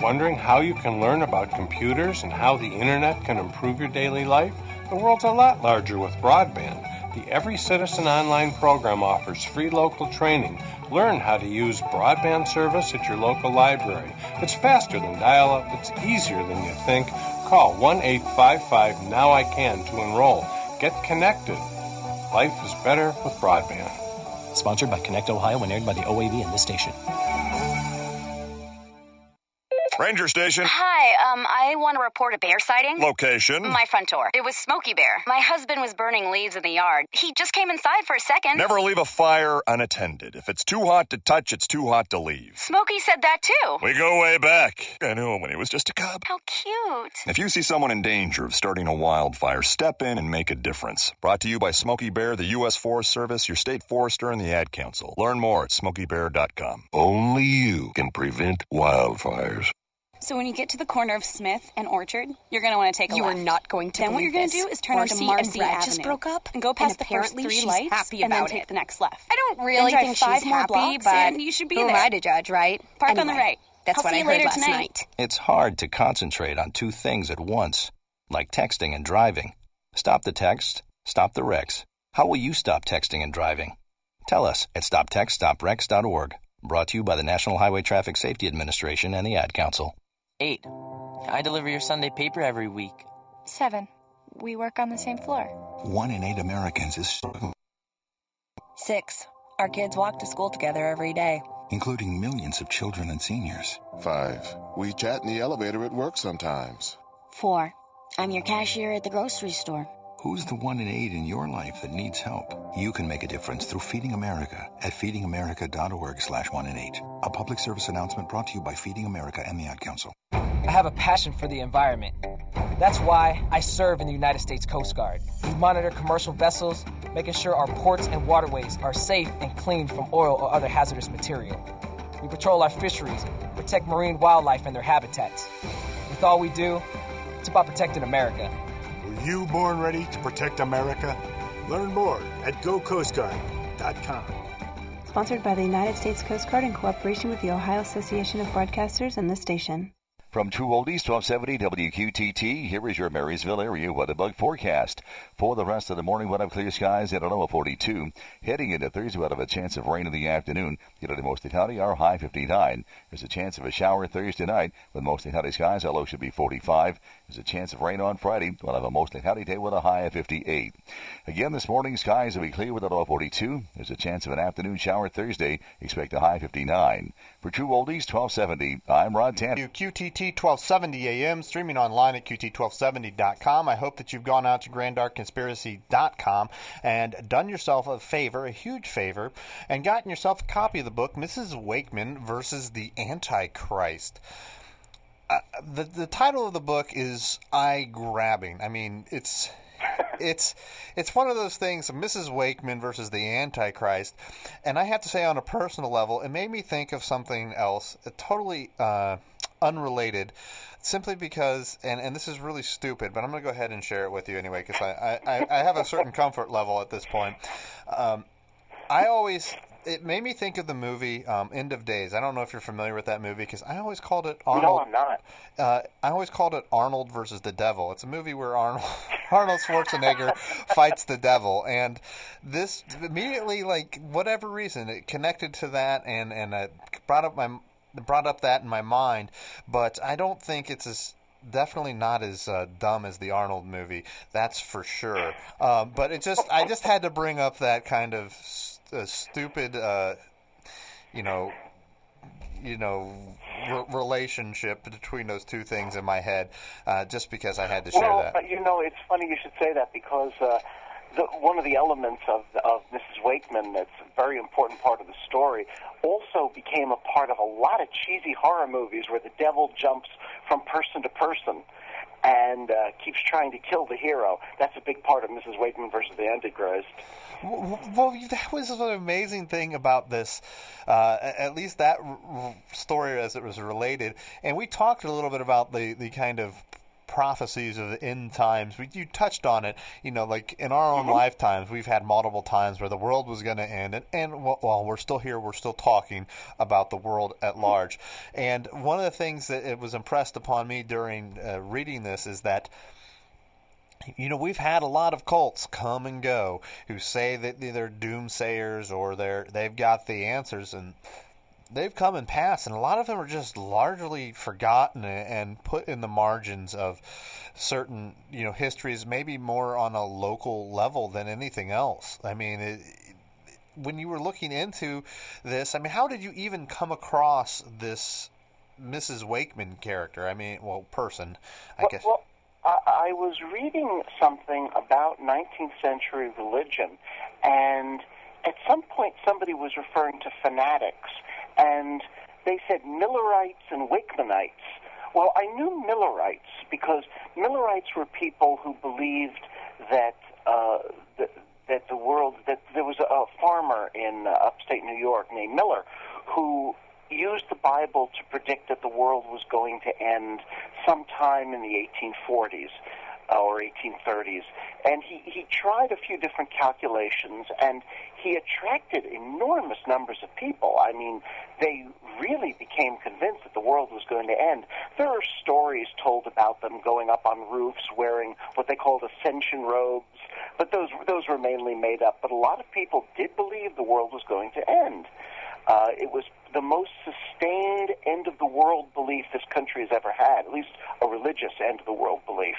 Wondering how you can learn about computers and how the internet can improve your daily life? The world's a lot larger with broadband. The Every Citizen Online program offers free local training. Learn how to use broadband service at your local library. It's faster than dial-up. It's easier than you think. Call one eight five five now I can to enroll. Get connected. Life is better with broadband. Sponsored by Connect Ohio and aired by the O A B and this station. Ranger Station. Hi, um, I want to report a bear sighting. Location? My front door. It was Smokey Bear. My husband was burning leaves in the yard. He just came inside for a second. Never leave a fire unattended. If it's too hot to touch, it's too hot to leave. Smokey said that too. We go way back. I knew him when he was just a cub. How cute. If you see someone in danger of starting a wildfire, step in and make a difference. Brought to you by Smokey Bear, the U S Forest Service, your state forester, and the Ad Council. Learn more at smokey bear dot com. Only you can prevent wildfires. So when you get to the corner of Smith and Orchard, you're going to want to take a You left. Are not going to Then what you're going to do is turn onto Marcy Avenue. Just broke up and go past the first three lights happy about and then take it. The next left. I don't really think she's happy, blocks, but you should be who there. Who am I to judge, right? Park anyway, on the right. That's I'll what I heard later last tonight. night. It's hard to concentrate on two things at once, like texting and driving. Stop the text. Stop the wrecks. How will you stop texting and driving? Tell us at stop text stop wrecks dot org. Brought to you by the National Highway Traffic Safety Administration and the Ad Council. Eight. I deliver your Sunday paper every week. Seven. We work on the same floor. One in eight Americans is... Six. Our kids walk to school together every day. Including millions of children and seniors. Five. We chat in the elevator at work sometimes. Four. I'm your cashier at the grocery store. Who's the one in eight in your life that needs help? You can make a difference through Feeding America at feeding america dot org slash one in eight. A public service announcement brought to you by Feeding America and the Ad Council. I have a passion for the environment. That's why I serve in the United States Coast Guard. We monitor commercial vessels, making sure our ports and waterways are safe and clean from oil or other hazardous material. We patrol our fisheries, protect marine wildlife and their habitats. With all we do, it's about protecting America. Were you born ready to protect America? Learn more at go coast guard dot com. Sponsored by the United States Coast Guard in cooperation with the Ohio Association of Broadcasters and this station. From True Oldies, twelve seventy W Q T T, here is your Marysville area weather bug forecast. For the rest of the morning, we'll have clear skies at a low of forty-two. Heading into Thursday, we'll have a chance of rain in the afternoon. Today, mostly cloudy, our high fifty-nine. There's a chance of a shower Thursday night with mostly cloudy skies. Our low should be forty-five. There's a chance of rain on Friday. We'll have a mostly cloudy day with a high of fifty-eight. Again, this morning, skies will be clear with a low of forty-two. There's a chance of an afternoon shower Thursday. Expect a high fifty-nine. For True Oldies, twelve seventy, I'm Rod Tanner. W Q T T twelve seventy A M, streaming online at Q T twelve seventy dot com. I hope that you've gone out to Grand Dark Conspiracy dot com and done yourself a favor, a huge favor, and gotten yourself a copy of the book, Missus Wakeman versus the Antichrist. Uh, the, the title of the book is eye-grabbing. I mean, it's... It's it's one of those things, Missus Wakeman versus the Antichrist, and I have to say on a personal level, it made me think of something else, totally uh, unrelated, simply because, and, and this is really stupid, but I'm going to go ahead and share it with you anyway, because I, I, I have a certain comfort level at this point. Um, I always... It made me think of the movie um, End of Days. I don't know if you're familiar with that movie because I always called it Arnold. No, I'm not. Uh, I always called it Arnold versus the Devil. It's a movie where Arnold Arnold Schwarzenegger fights the devil, and this immediately, like whatever reason, it connected to that, and and it brought up my brought up that in my mind. But I don't think it's as Definitely not as uh, dumb as the Arnold movie, that's for sure. Um, but it just—I just had to bring up that kind of st- uh, stupid, uh, you know, you know, re- relationship between those two things in my head, uh, just because I had to share well, that. Well, you know, it's funny you should say that because uh, the, one of the elements of of Missus Wakeman that's a very important part of the story also became a part of a lot of cheesy horror movies where the devil jumps from person to person and uh, keeps trying to kill the hero. That's a big part of Missus Wakeman versus the Antichrist. Well, that was an amazing thing about this, uh, at least that r- story as it was related. And we talked a little bit about the, the kind of prophecies of the end times. We, you touched on it, you know, like in our own mm-hmm. lifetimes, we've had multiple times where the world was going to end, and, and while well, well, we're still here, we're still talking about the world at large. And one of the things that it was impressed upon me during uh, reading this is that, you know, we've had a lot of cults come and go who say that they're doomsayers or they're they've got the answers, and they've come and passed, and a lot of them are just largely forgotten and put in the margins of certain, you know, histories, maybe more on a local level than anything else. I mean, it, when you were looking into this, I mean, how did you even come across this Missus Wakeman character? I mean, well, person, I well, guess. Well, I, I was reading something about nineteenth century religion, and at some point somebody was referring to fanatics, and they said Millerites and Wakemanites. Well, I knew Millerites because Millerites were people who believed that uh, that, that the world, that there was a farmer in uh, upstate New York named Miller who used the Bible to predict that the world was going to end sometime in the eighteen forties or eighteen thirties. And he, he tried a few different calculations, and he attracted enormous numbers of people. I mean, they really became convinced that the world was going to end. There are stories told about them going up on roofs wearing what they called ascension robes, but those, those were mainly made up. But a lot of people did believe the world was going to end. Uh, it was the most sustained end-of-the-world belief this country has ever had, at least a religious end-of-the-world belief.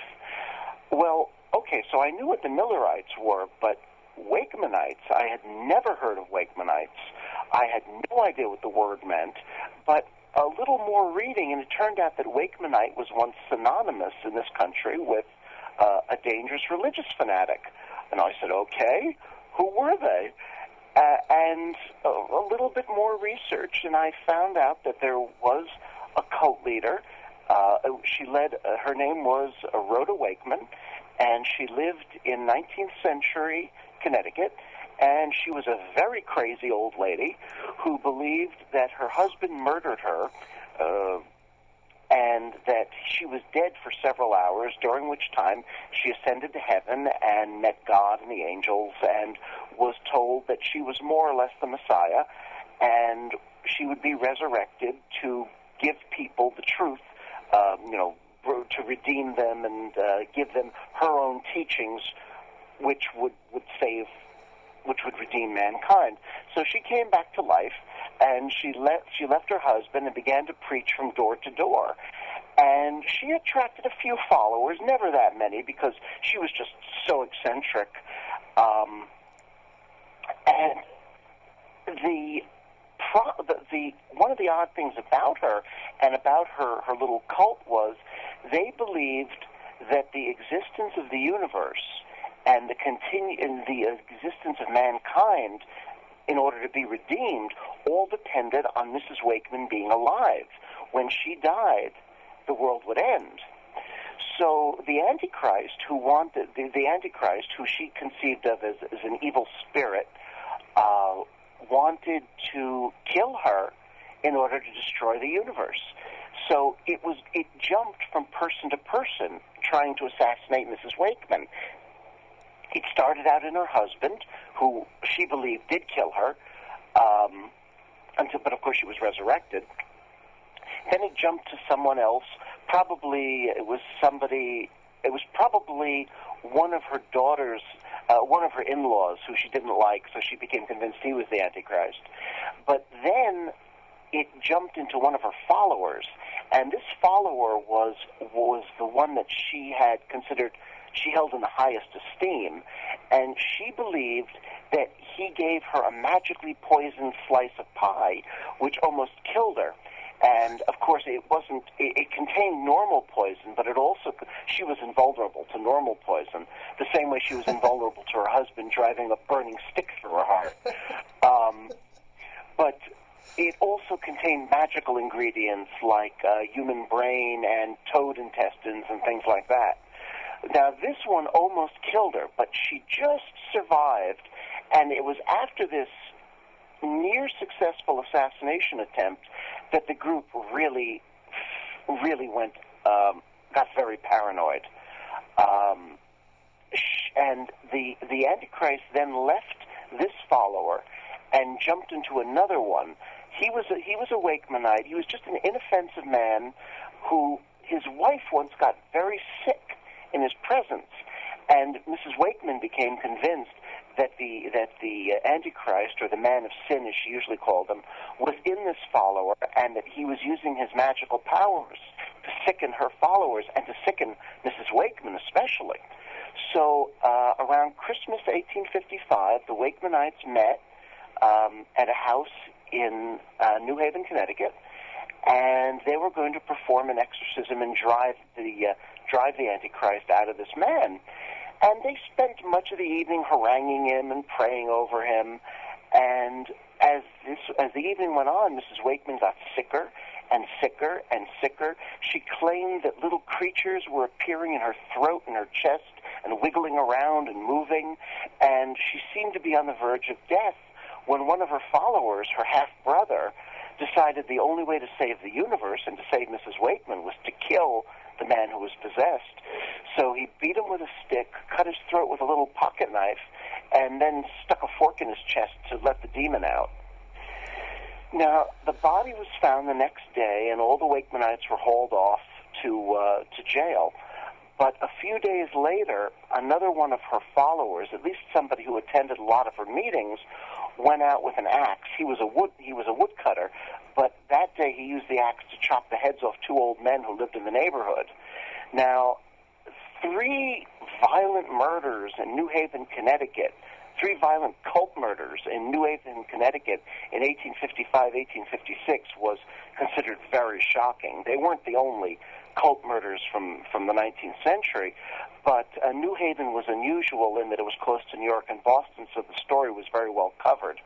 Well, okay, so I knew what the Millerites were, but Wakemanites, I had never heard of Wakemanites. I had no idea what the word meant, but a little more reading, and it turned out that Wakemanite was once synonymous in this country with uh, a dangerous religious fanatic. And I said, okay, who were they? Uh, and a, a little bit more research, and I found out that there was a cult leader Uh, she led, uh, her name was uh, Rhoda Wakeman, and she lived in nineteenth century Connecticut, and she was a very crazy old lady who believed that her husband murdered her, uh, and that she was dead for several hours, during which time she ascended to heaven and met God and the angels and was told that she was more or less the Messiah, and she would be resurrected to give people the truth, um, you know, to redeem them and uh, give them her own teachings, which would, would save, which would redeem mankind. So she came back to life, and she left, she left her husband and began to preach from door to door. And she attracted a few followers, never that many, because she was just so eccentric. Um, and the, pro, the, the one of the odd things about her and about her, her little cult was they believed that the existence of the universe and the, continu- and the existence of mankind, in order to be redeemed, all depended on Missus Wakeman being alive. When she died, the world would end. So the Antichrist, who wanted the, the Antichrist, who she conceived of as, as an evil spirit, uh, wanted to kill her in order to destroy the universe. So it was it jumped from person to person trying to assassinate Missus Wakeman. It started out in her husband, who she believed did kill her, um, until, but of course she was resurrected. Then it jumped to someone else. Probably it was somebody, it was probably one of her daughters, uh, one of her in-laws who she didn't like, so she became convinced he was the Antichrist. But then it jumped into one of her followers, and this follower was was the one that she had considered she held in the highest esteem, and she believed that he gave her a magically poisoned slice of pie, which almost killed her. And, of course, it wasn't, it, it contained normal poison, but it also, she was invulnerable to normal poison, the same way she was invulnerable to her husband driving a burning stick through her heart. Um, but it also contained magical ingredients like uh, human brain and toad intestines and things like that. Now, this one almost killed her, but she just survived, and it was after this near-successful assassination attempt that the group really, really went, um, got very paranoid. Um, and the, the Antichrist then left this follower and jumped into another one. He was a, he was a Wakemanite. He was just an inoffensive man who his wife once got very sick in his presence, and Missus Wakeman became convinced that the that the Antichrist, or the man of sin as she usually called him, was in this follower, and that he was using his magical powers to sicken her followers and to sicken Missus Wakeman especially. So uh, around Christmas eighteen fifty-five, the Wakemanites met um, at a house in uh, New Haven, Connecticut, and they were going to perform an exorcism and drive the uh, drive the Antichrist out of this man. And they spent much of the evening haranguing him and praying over him. And as this as the evening went on, Missus Wakeman got sicker and sicker and sicker. She claimed that little creatures were appearing in her throat and her chest and wiggling around and moving. And she seemed to be on the verge of death when one of her followers, her half-brother, decided the only way to save the universe and to save Missus Wakeman was to kill the man who was possessed. So he beat him with a stick, cut his throat with a little pocket knife, and then stuck a fork in his chest to let the demon out. Now, the body was found the next day, and all the Wakemanites were hauled off to uh, to jail. But a few days later, another one of her followers, at least somebody who attended a lot of her meetings, went out with an axe. He was a wood he was a woodcutter, but that day he used the axe to chop the heads off two old men who lived in the neighborhood. Now, three violent murders in New Haven, Connecticut, three violent cult murders in New Haven, Connecticut in eighteen fifty-five, eighteen fifty-six was considered very shocking. They weren't the only cult murders from, from the nineteenth century, but uh, New Haven was unusual in that it was close to New York and Boston, so the story was very well covered.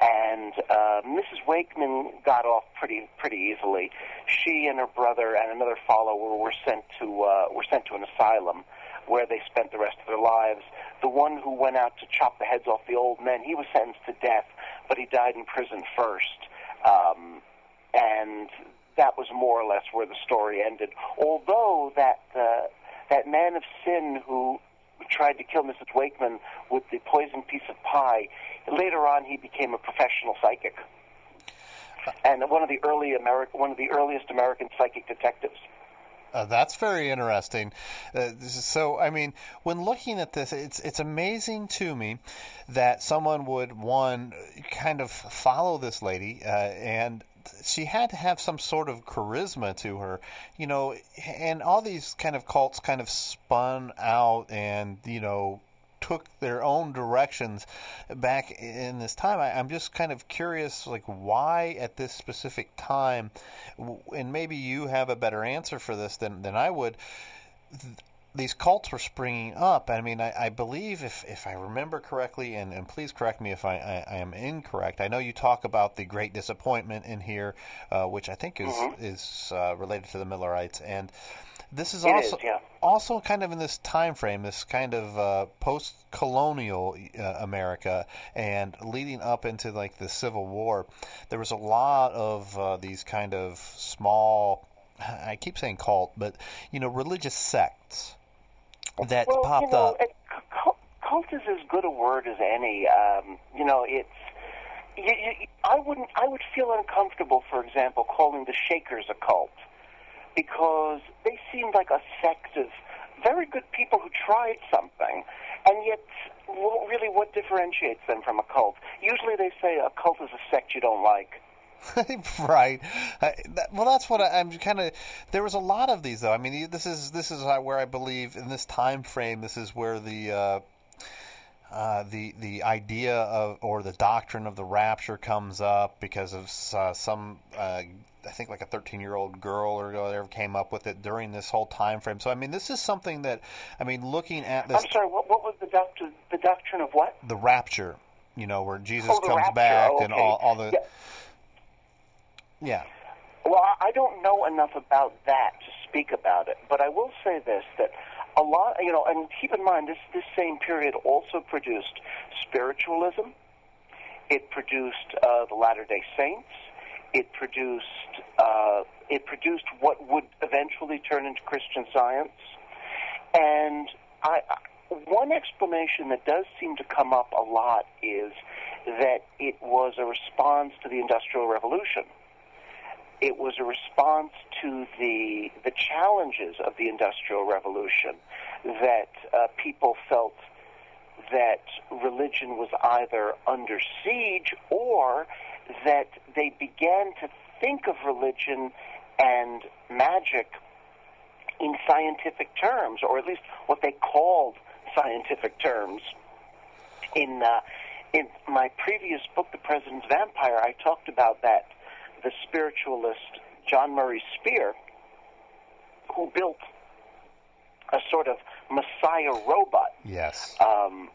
And uh, Missus Wakeman got off pretty pretty easily. She and her brother and another follower were sent to uh, were sent to an asylum, where they spent the rest of their lives. The one who went out to chop the heads off the old men, he was sentenced to death, but he died in prison first. Um, and that was more or less where the story ended. Although that uh, that man of sin who tried to kill Missus Wakeman with the poisoned piece of pie, later on he became a professional psychic, and one of the early Ameri- one of the earliest American psychic detectives. Uh, that's very interesting. Uh, so, I mean, when looking at this, it's it's amazing to me that someone would, one, kind of follow this lady, uh, and she had to have some sort of charisma to her, you know, and all these kind of cults kind of spun out and, you know, took their own directions back in this time. I, I'm just kind of curious, like, why at this specific time, and maybe you have a better answer for this than, than I would, th- these cults were springing up. I mean, I, I believe, if, if I remember correctly, and, and please correct me if I, I, I am incorrect, I know you talk about the Great Disappointment in here, uh, which I think is, mm-hmm. is uh, related to the Millerites, and This is it also is, yeah. also kind of in this time frame, this kind of uh, post-colonial uh, America, and leading up into like the Civil War. There was a lot of uh, these kind of small, I keep saying cult, but you know, religious sects that well, popped you know, up. It, cult, cult is as good a word as any. Um, you know, it's. You, you, I wouldn't. I would feel uncomfortable, for example, calling the Shakers a cult, because they seemed like a sect of very good people who tried something, and yet what, really what differentiates them from a cult? Usually they say a cult is a sect you don't like. Right. I, that, well, that's what I, I'm kind of. There was a lot of these, though. I mean, this is this is where I believe in this time frame. This is where the uh, uh, the the idea of, or the doctrine of the rapture comes up, because of uh, some. Uh, I think like a thirteen-year-old girl or whatever came up with it during this whole time frame. So, I mean, this is something that, I mean, looking at this... I'm sorry, what, what was the doctrine, the doctrine of what? The rapture, you know, where Jesus oh, comes rapture. back oh, okay. and all, all the... Yeah. yeah. Well, I don't know enough about that to speak about it, but I will say this, that a lot, you know, and keep in mind, this, this same period also produced spiritualism. It produced uh, the Latter-day Saints. It produced uh, it produced what would eventually turn into Christian Science, and I, I, one explanation that does seem to come up a lot is that it was a response to the Industrial Revolution. It was a response to the the challenges of the Industrial Revolution, that uh, people felt that religion was either under siege, or that they began to think of religion and magic in scientific terms, or at least what they called scientific terms. In uh, in my previous book, The President's Vampire, I talked about that, the spiritualist John Murray Spear, who built a sort of messiah robot. Yes. Um,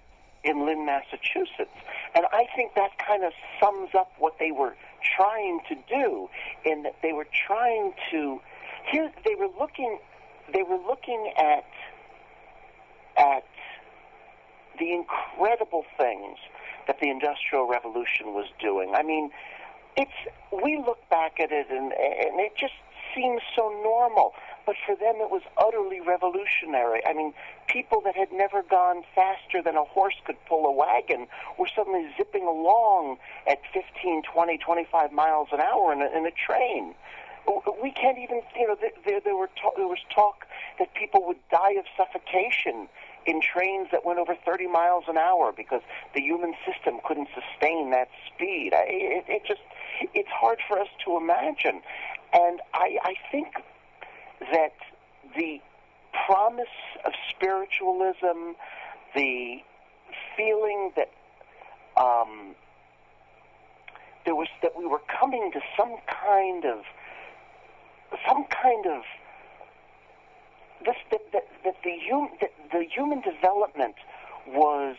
in Lynn, Massachusetts. And I think that kind of sums up what they were trying to do, in that they were trying to here they were looking they were looking at at the incredible things that the Industrial Revolution was doing. I mean, it's we look back at it and and it just seems so normal, but for them it was utterly revolutionary. I mean, people that had never gone faster than a horse could pull a wagon were suddenly zipping along at fifteen, twenty, twenty-five miles an hour in a, in a train. We can't even, you know, there, there, were talk, there was talk that people would die of suffocation in trains that went over thirty miles an hour because the human system couldn't sustain that speed. It, it just, it's hard for us to imagine. And I, I think that the promise of spiritualism, the feeling that um, there was that we were coming to some kind of some kind of this, that, that, that the hum, that the human development was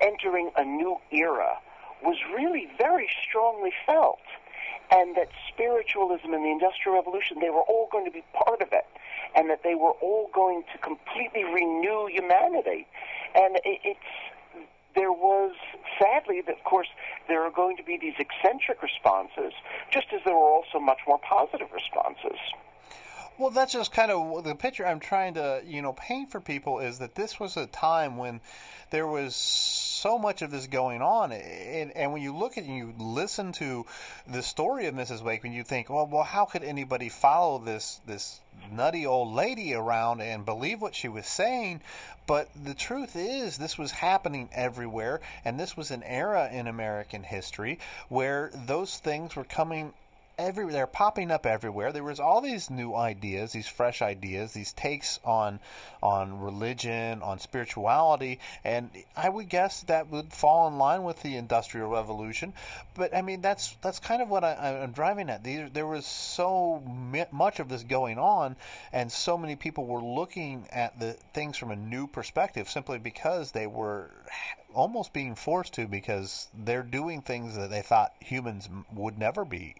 entering a new era was really very strongly felt, and that spiritualism and the Industrial Revolution, they were all going to be part of it, and that they were all going to completely renew humanity. And it, it's, there was, sadly, that, of course, there are going to be these eccentric responses, just as there were also much more positive responses. Well, that's just kind of the picture I'm trying to, you know, paint for people, is that this was a time when there was so much of this going on. And, and when you look at and you listen to the story of Missus Wakeman, you think, well, well, how could anybody follow this, this nutty old lady around and believe what she was saying? But the truth is, this was happening everywhere. And this was an era in American history where those things were coming Every, they're popping up everywhere. There was all these new ideas, these fresh ideas, these takes on on religion, on spirituality, and I would guess that would fall in line with the Industrial Revolution. But I mean, that's that's kind of what I, I'm driving at. There, there was so much of this going on, and so many people were looking at the things from a new perspective, simply because they were almost being forced to, because they're doing things that they thought humans would never be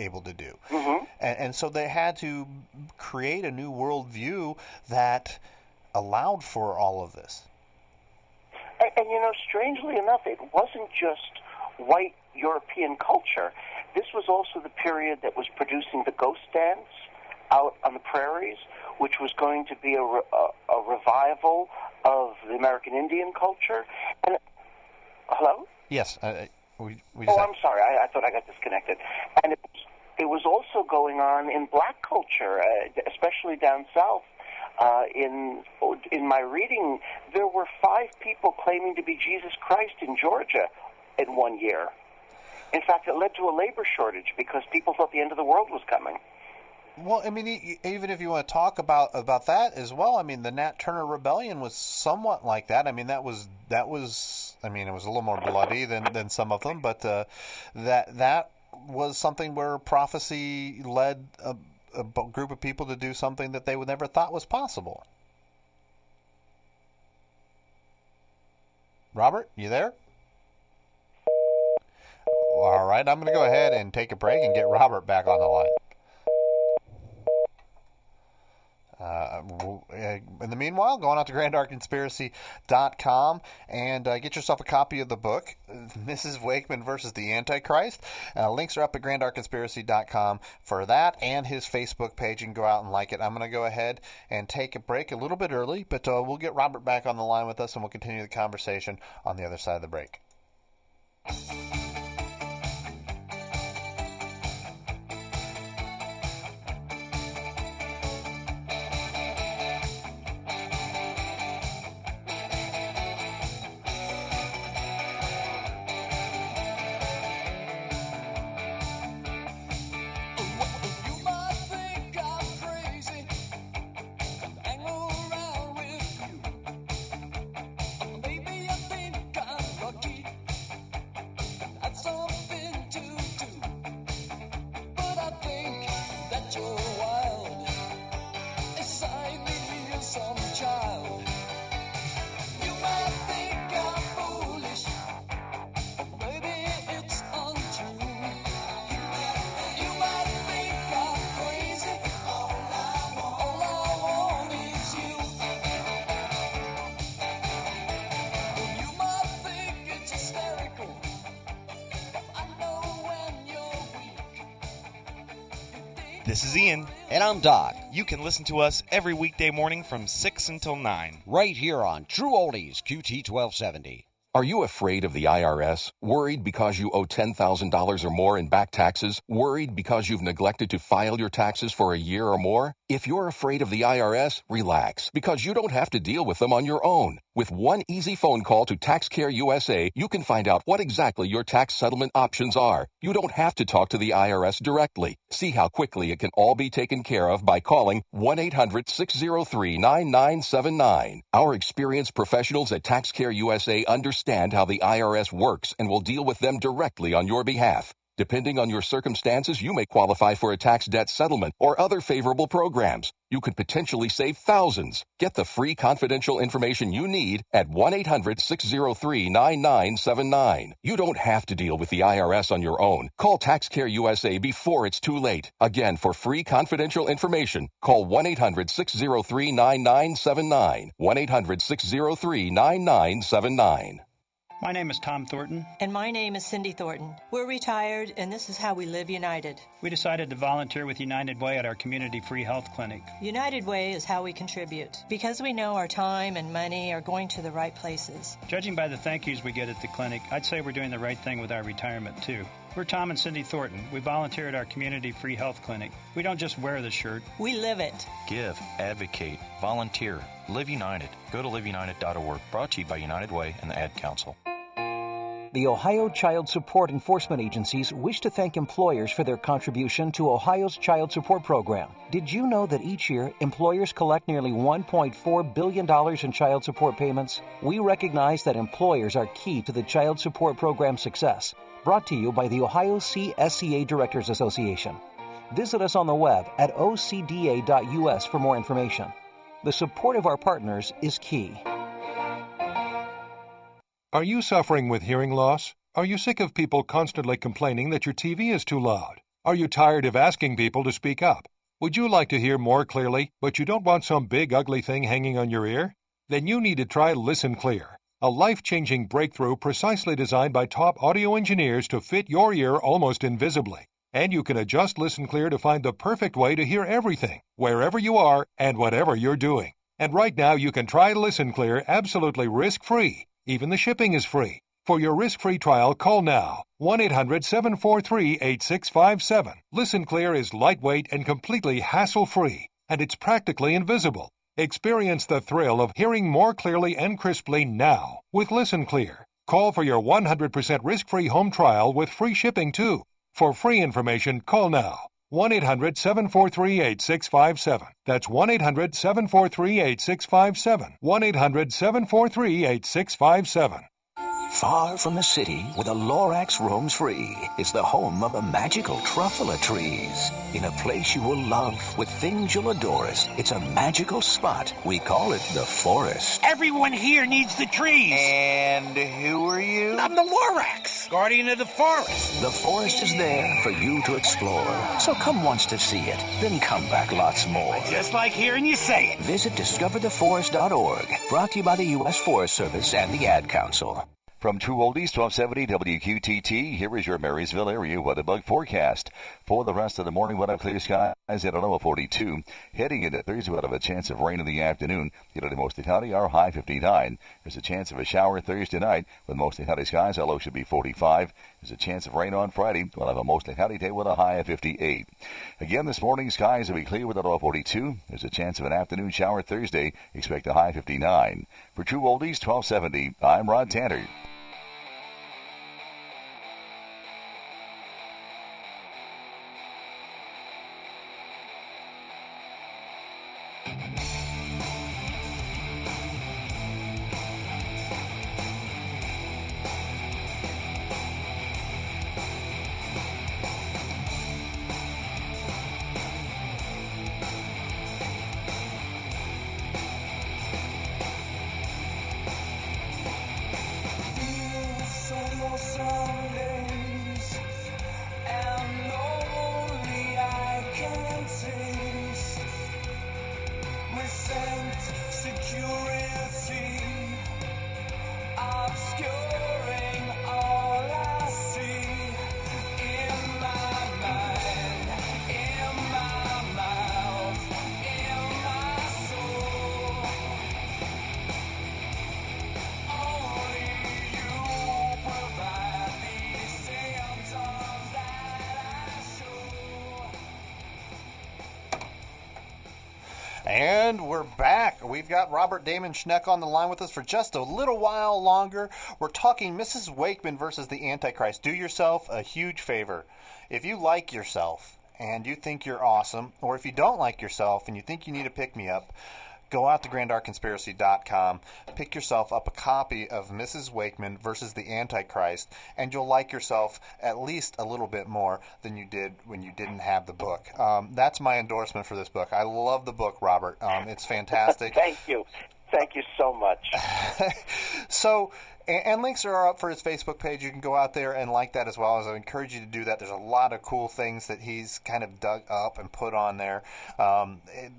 able to do. Mm-hmm. And, and so they had to create a new worldview that allowed for all of this. And, and, you know, strangely enough, it wasn't just white European culture. This was also the period that was producing the ghost dance out on the prairies, which was going to be a, re, a, a revival of the American Indian culture. And, hello? Yes, I, We, we oh, I'm sorry. I, I thought I got disconnected. And it, it was also going on in black culture, uh, especially down south. Uh, in in my reading, there were five people claiming to be Jesus Christ in Georgia in one year. In fact, it led to a labor shortage because people thought the end of the world was coming. Well, I mean, even if you want to talk about about that as well, I mean, the Nat Turner Rebellion was somewhat like that. I mean, that was that was, I mean, it was a little more bloody than, than some of them, but uh, that that was something where prophecy led a, a group of people to do something that they would never thought was possible. Robert, you there? All right, I'm going to go ahead and take a break and get Robert back on the line. Uh, in the meanwhile, go on out to Grand Dark Conspiracy dot com and uh, get yourself a copy of the book, Missus Wakeman versus the Antichrist. Uh, links are up at Grand Dark Conspiracy dot com for that and his Facebook page. You can go out and like it. I'm going to go ahead and take a break a little bit early, but uh, we'll get Robert back on the line with us and we'll continue the conversation on the other side of the break. This is Ian. And I'm Doc. You can listen to us every weekday morning from six until nine. Right here on True Oldies Q T twelve seventy. Are you afraid of the I R S? Worried because you owe ten thousand dollars or more in back taxes? Worried because you've neglected to file your taxes for a year or more? If you're afraid of the I R S, relax, because you don't have to deal with them on your own. With one easy phone call to TaxCare U S A, you can find out what exactly your tax settlement options are. You don't have to talk to the I R S directly. See how quickly it can all be taken care of by calling one eight hundred, six oh three, nine nine seven nine. Our experienced professionals at TaxCare U S A understand how the I R S works and will deal with them directly on your behalf. Depending on your circumstances, you may qualify for a tax debt settlement or other favorable programs. You could potentially save thousands. Get the free confidential information you need at one eight hundred, six oh three, nine nine seven nine. You don't have to deal with the I R S on your own. Call TaxCare U S A before it's too late. Again, for free confidential information, call one eight hundred, six oh three, nine nine seven nine. one eight hundred, six oh three, nine nine seven nine. My name is Tom Thornton. And my name is Cindy Thornton. We're retired, and this is how we live United. We decided to volunteer with United Way at our community free health clinic. United Way is how we contribute, because we know our time and money are going to the right places. Judging by the thank yous we get at the clinic, I'd say we're doing the right thing with our retirement, too. We're Tom and Cindy Thornton. We volunteer at our community free health clinic. We don't just wear the shirt. We live it. Give, advocate, volunteer, live United. Go to live united dot org. Brought to you by United Way and the Ad Council. The Ohio Child Support Enforcement Agencies wish to thank employers for their contribution to Ohio's child support program. Did you know that each year, employers collect nearly one point four billion dollars in child support payments? We recognize that employers are key to the child support program's success. Brought to you by the Ohio C S C A Directors Association. Visit us on the web at O C D A dot U S for more information. The support of our partners is key. Are you suffering with hearing loss? Are you sick of people constantly complaining that your T V is too loud? Are you tired of asking people to speak up? Would you like to hear more clearly, but you don't want some big ugly thing hanging on your ear? Then you need to try Listen Clear, a life-changing breakthrough precisely designed by top audio engineers to fit your ear almost invisibly. And you can adjust Listen Clear to find the perfect way to hear everything, wherever you are and whatever you're doing. And right now you can try Listen Clear absolutely risk-free. Even the shipping is free. For your risk-free trial, call now. one eight hundred, seven four three, eight six five seven. Listen Clear is lightweight and completely hassle-free, and it's practically invisible. Experience the thrill of hearing more clearly and crisply now with Listen Clear. Call for your one hundred percent risk-free home trial with free shipping, too. For free information, call now. one eight hundred, seven four three, eight six five seven. That's one eight hundred, seven four three, eight six five seven. one eight hundred, seven four three, eight six five seven. Far from the city, where the Lorax roams free, is the home of the magical Truffula trees. In a place you will love, with things you'll adore us, it's a magical spot. We call it the forest. Everyone here needs the trees. And who are you? I'm the Lorax, guardian of the forest. The forest is there for you to explore. So come once to see it, then come back lots more. Just like hearing you say it. Visit discover the forest dot org. Brought to you by the U S Forest Service and the Ad Council. From True Oldies, twelve seventy W Q T T, here is your Marysville area weather bug forecast. For the rest of the morning, we'll have clear skies at a low of forty-two. Heading into Thursday, we'll have a chance of rain in the afternoon. Today, mostly cloudy, our high fifty-nine. There's a chance of a shower Thursday night with mostly cloudy skies. Our low should be forty-five. There's a chance of rain on Friday. We'll have a mostly cloudy day with a high of fifty-eight. Again, this morning, skies will be clear with a low of forty-two. There's a chance of an afternoon shower Thursday. Expect a high fifty-nine. For True Oldies, twelve seventy, I'm Rod Tanner. And we're back. We've got Robert Damon Schneck on the line with us for just a little while longer. We're talking Missus Wakeman versus the Antichrist. Do yourself a huge favor. If you like yourself and you think you're awesome, or if you don't like yourself and you think you need a pick-me-up, Go out to Grand Dark Conspiracy dot com, pick yourself up a copy of Missus Wakeman versus the Antichrist, and you'll like yourself at least a little bit more than you did when you didn't have the book. Um, that's my endorsement for this book. I love the book, Robert. Um, it's fantastic. Thank you. Thank you so much. So, and, and links are up for his Facebook page. You can go out there and like that as well. As I encourage you to do that. There's a lot of cool things that he's kind of dug up and put on there. Um, and,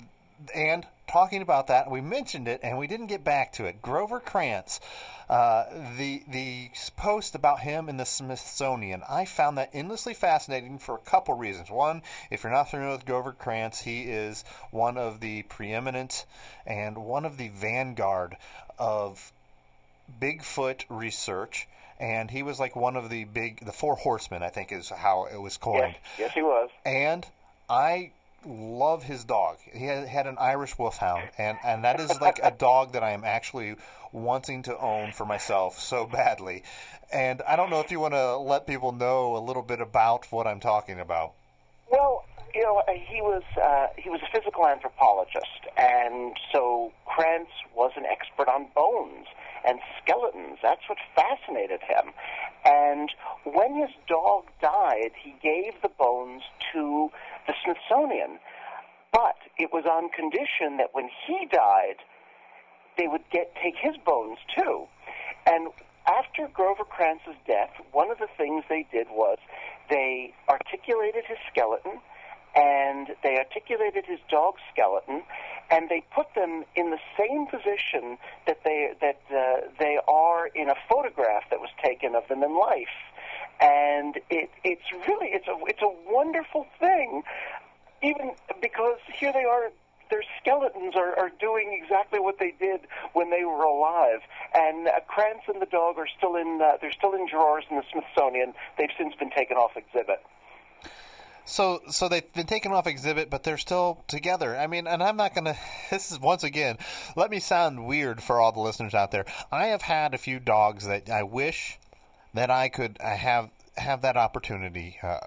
and talking about that, we mentioned it and we didn't get back to it. Grover Krantz, uh, the the post about him in the Smithsonian, I found that endlessly fascinating for a couple reasons. One, if you're not familiar with Grover Krantz, he is one of the preeminent and one of the vanguard of Bigfoot research. And he was like one of the big, the Four Horsemen, I think is how it was coined. Yes, yes he was. And I love his dog. He had an Irish wolfhound, and and that is like a dog that I am actually wanting to own for myself so badly. And I don't know if you want to let people know a little bit about what I'm talking about. Well, you know, he was uh, he was a physical anthropologist, and so Krantz was an expert on bones and skeletons. That's what fascinated him. And when his dog died, he gave the bones to the Smithsonian, but it was on condition that when he died, they would get take his bones too. And after Grover Krantz's death, one of the things they did was they articulated his skeleton, and they articulated his dog's skeleton, and they put them in the same position that they that uh, they are in a photograph that was taken of them in life. And it, it's really, it's a, it's a wonderful thing, even because here they are, their skeletons are, are doing exactly what they did when they were alive. And uh, Krantz and the dog are still in, uh, they're still in drawers in the Smithsonian. They've since been taken off exhibit. So, so they've been taken off exhibit, but they're still together. I mean, and I'm not going to – this is, once again, let me sound weird for all the listeners out there. I have had a few dogs that I wish – that I could have have that opportunity uh,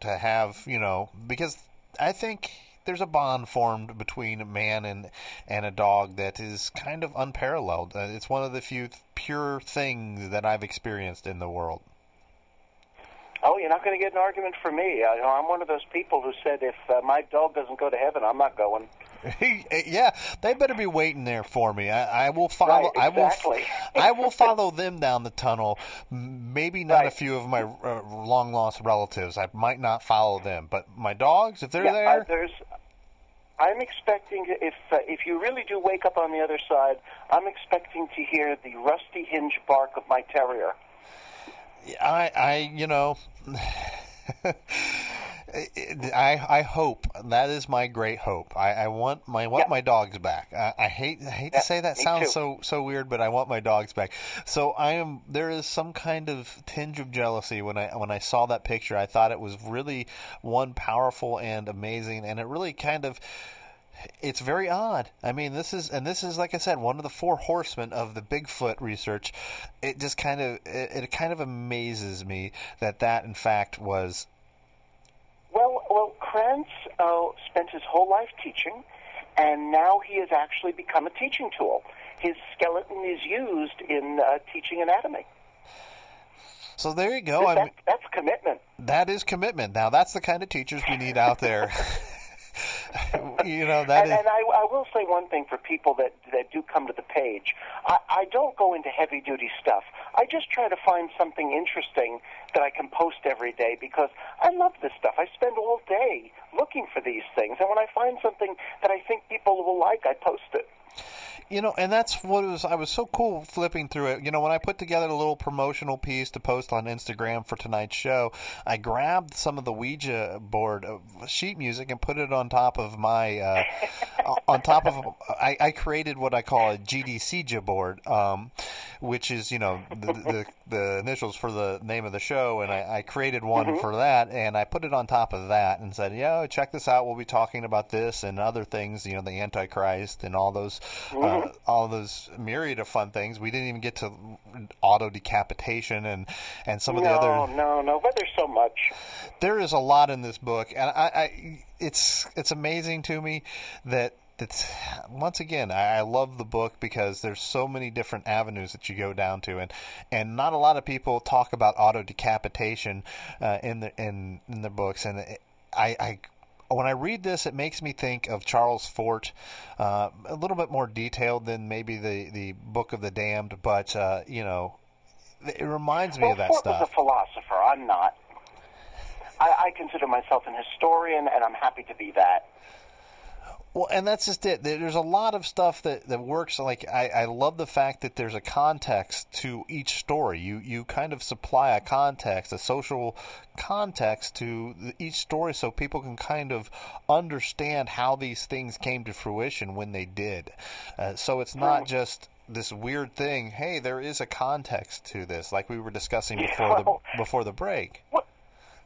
to have, you know, because I think there's a bond formed between a man and and a dog that is kind of unparalleled. Uh, it's one of the few pure things that I've experienced in the world. Oh, you're not going to get an argument from me. I, I'm one of those people who said if uh, my dog doesn't go to heaven, I'm not going. Yeah, they better be waiting there for me. I, I will follow. Right, exactly. I will. I will follow them down the tunnel. Maybe not right. a few of my uh, long lost relatives. I might not follow them, but my dogs, if they're yeah, there, uh, there's. I'm expecting if uh, if you really do wake up on the other side, I'm expecting to hear the rusty hinge bark of my terrier. I, I, you know. I I hope that is my great hope. I, I want my I want yeah. my dogs back. I, I hate I hate yeah, to say that sounds too. so so weird, but I want my dogs back. So I am. There is some kind of tinge of jealousy when I when I saw that picture. I thought it was really one powerful and amazing, and it really kind of. It's very odd. I mean, this is, and this is, like I said, one of the Four Horsemen of the Bigfoot research. It just kind of, it, it kind of amazes me that that, in fact, was. Well, well, Krantz uh, spent his whole life teaching, and now he has actually become a teaching tool. His skeleton is used in uh, teaching anatomy. So there you go. That, I mean, that's commitment. That is commitment. Now, that's the kind of teachers we need out there. You know, that and, is... and I, I will say one thing for people that, that do come to the page. I, I don't go into heavy-duty stuff. I just try to find something interesting that I can post every day because I love this stuff. I spend all day looking for these things, and when I find something that I think people will like, I post it. You know, and that's what it was. I was so cool flipping through it. You know, when I put together a little promotional piece to post on Instagram for tonight's show, I grabbed some of the Ouija board sheet music and put it on top of my, uh, on top of, I, I created what I call a G D C J A board, um, which is, you know, the, the, the initials for the name of the show. And I, I created one mm-hmm. for that, and I put it on top of that and said, yo, check this out. We'll be talking about this and other things, you know, the Antichrist and all those. Uh, all those myriad of fun things. We didn't even get to auto decapitation and, and some of no, the other. No, no, no. But there's so much. There is a lot in this book, and I, I it's it's amazing to me that that's, once again, I, I love the book because there's so many different avenues that you go down to, and and not a lot of people talk about auto decapitation uh, in the in in their books, and it, I. I When I read this, it makes me think of Charles Fort, uh, a little bit more detailed than maybe the, the Book of the Damned, but, uh, you know, it reminds me well, of that Fort stuff. Well, Fort was a philosopher. I'm not. I, I consider myself an historian, and I'm happy to be that. Well, and that's just it. There's a lot of stuff that, that works. Like I, I love the fact that there's a context to each story. You you kind of supply a context, a social context to each story, so people can kind of understand how these things came to fruition when they did. Uh, so it's not just this weird thing. Hey, there is a context to this, like we were discussing before yeah, well, the before the break. What?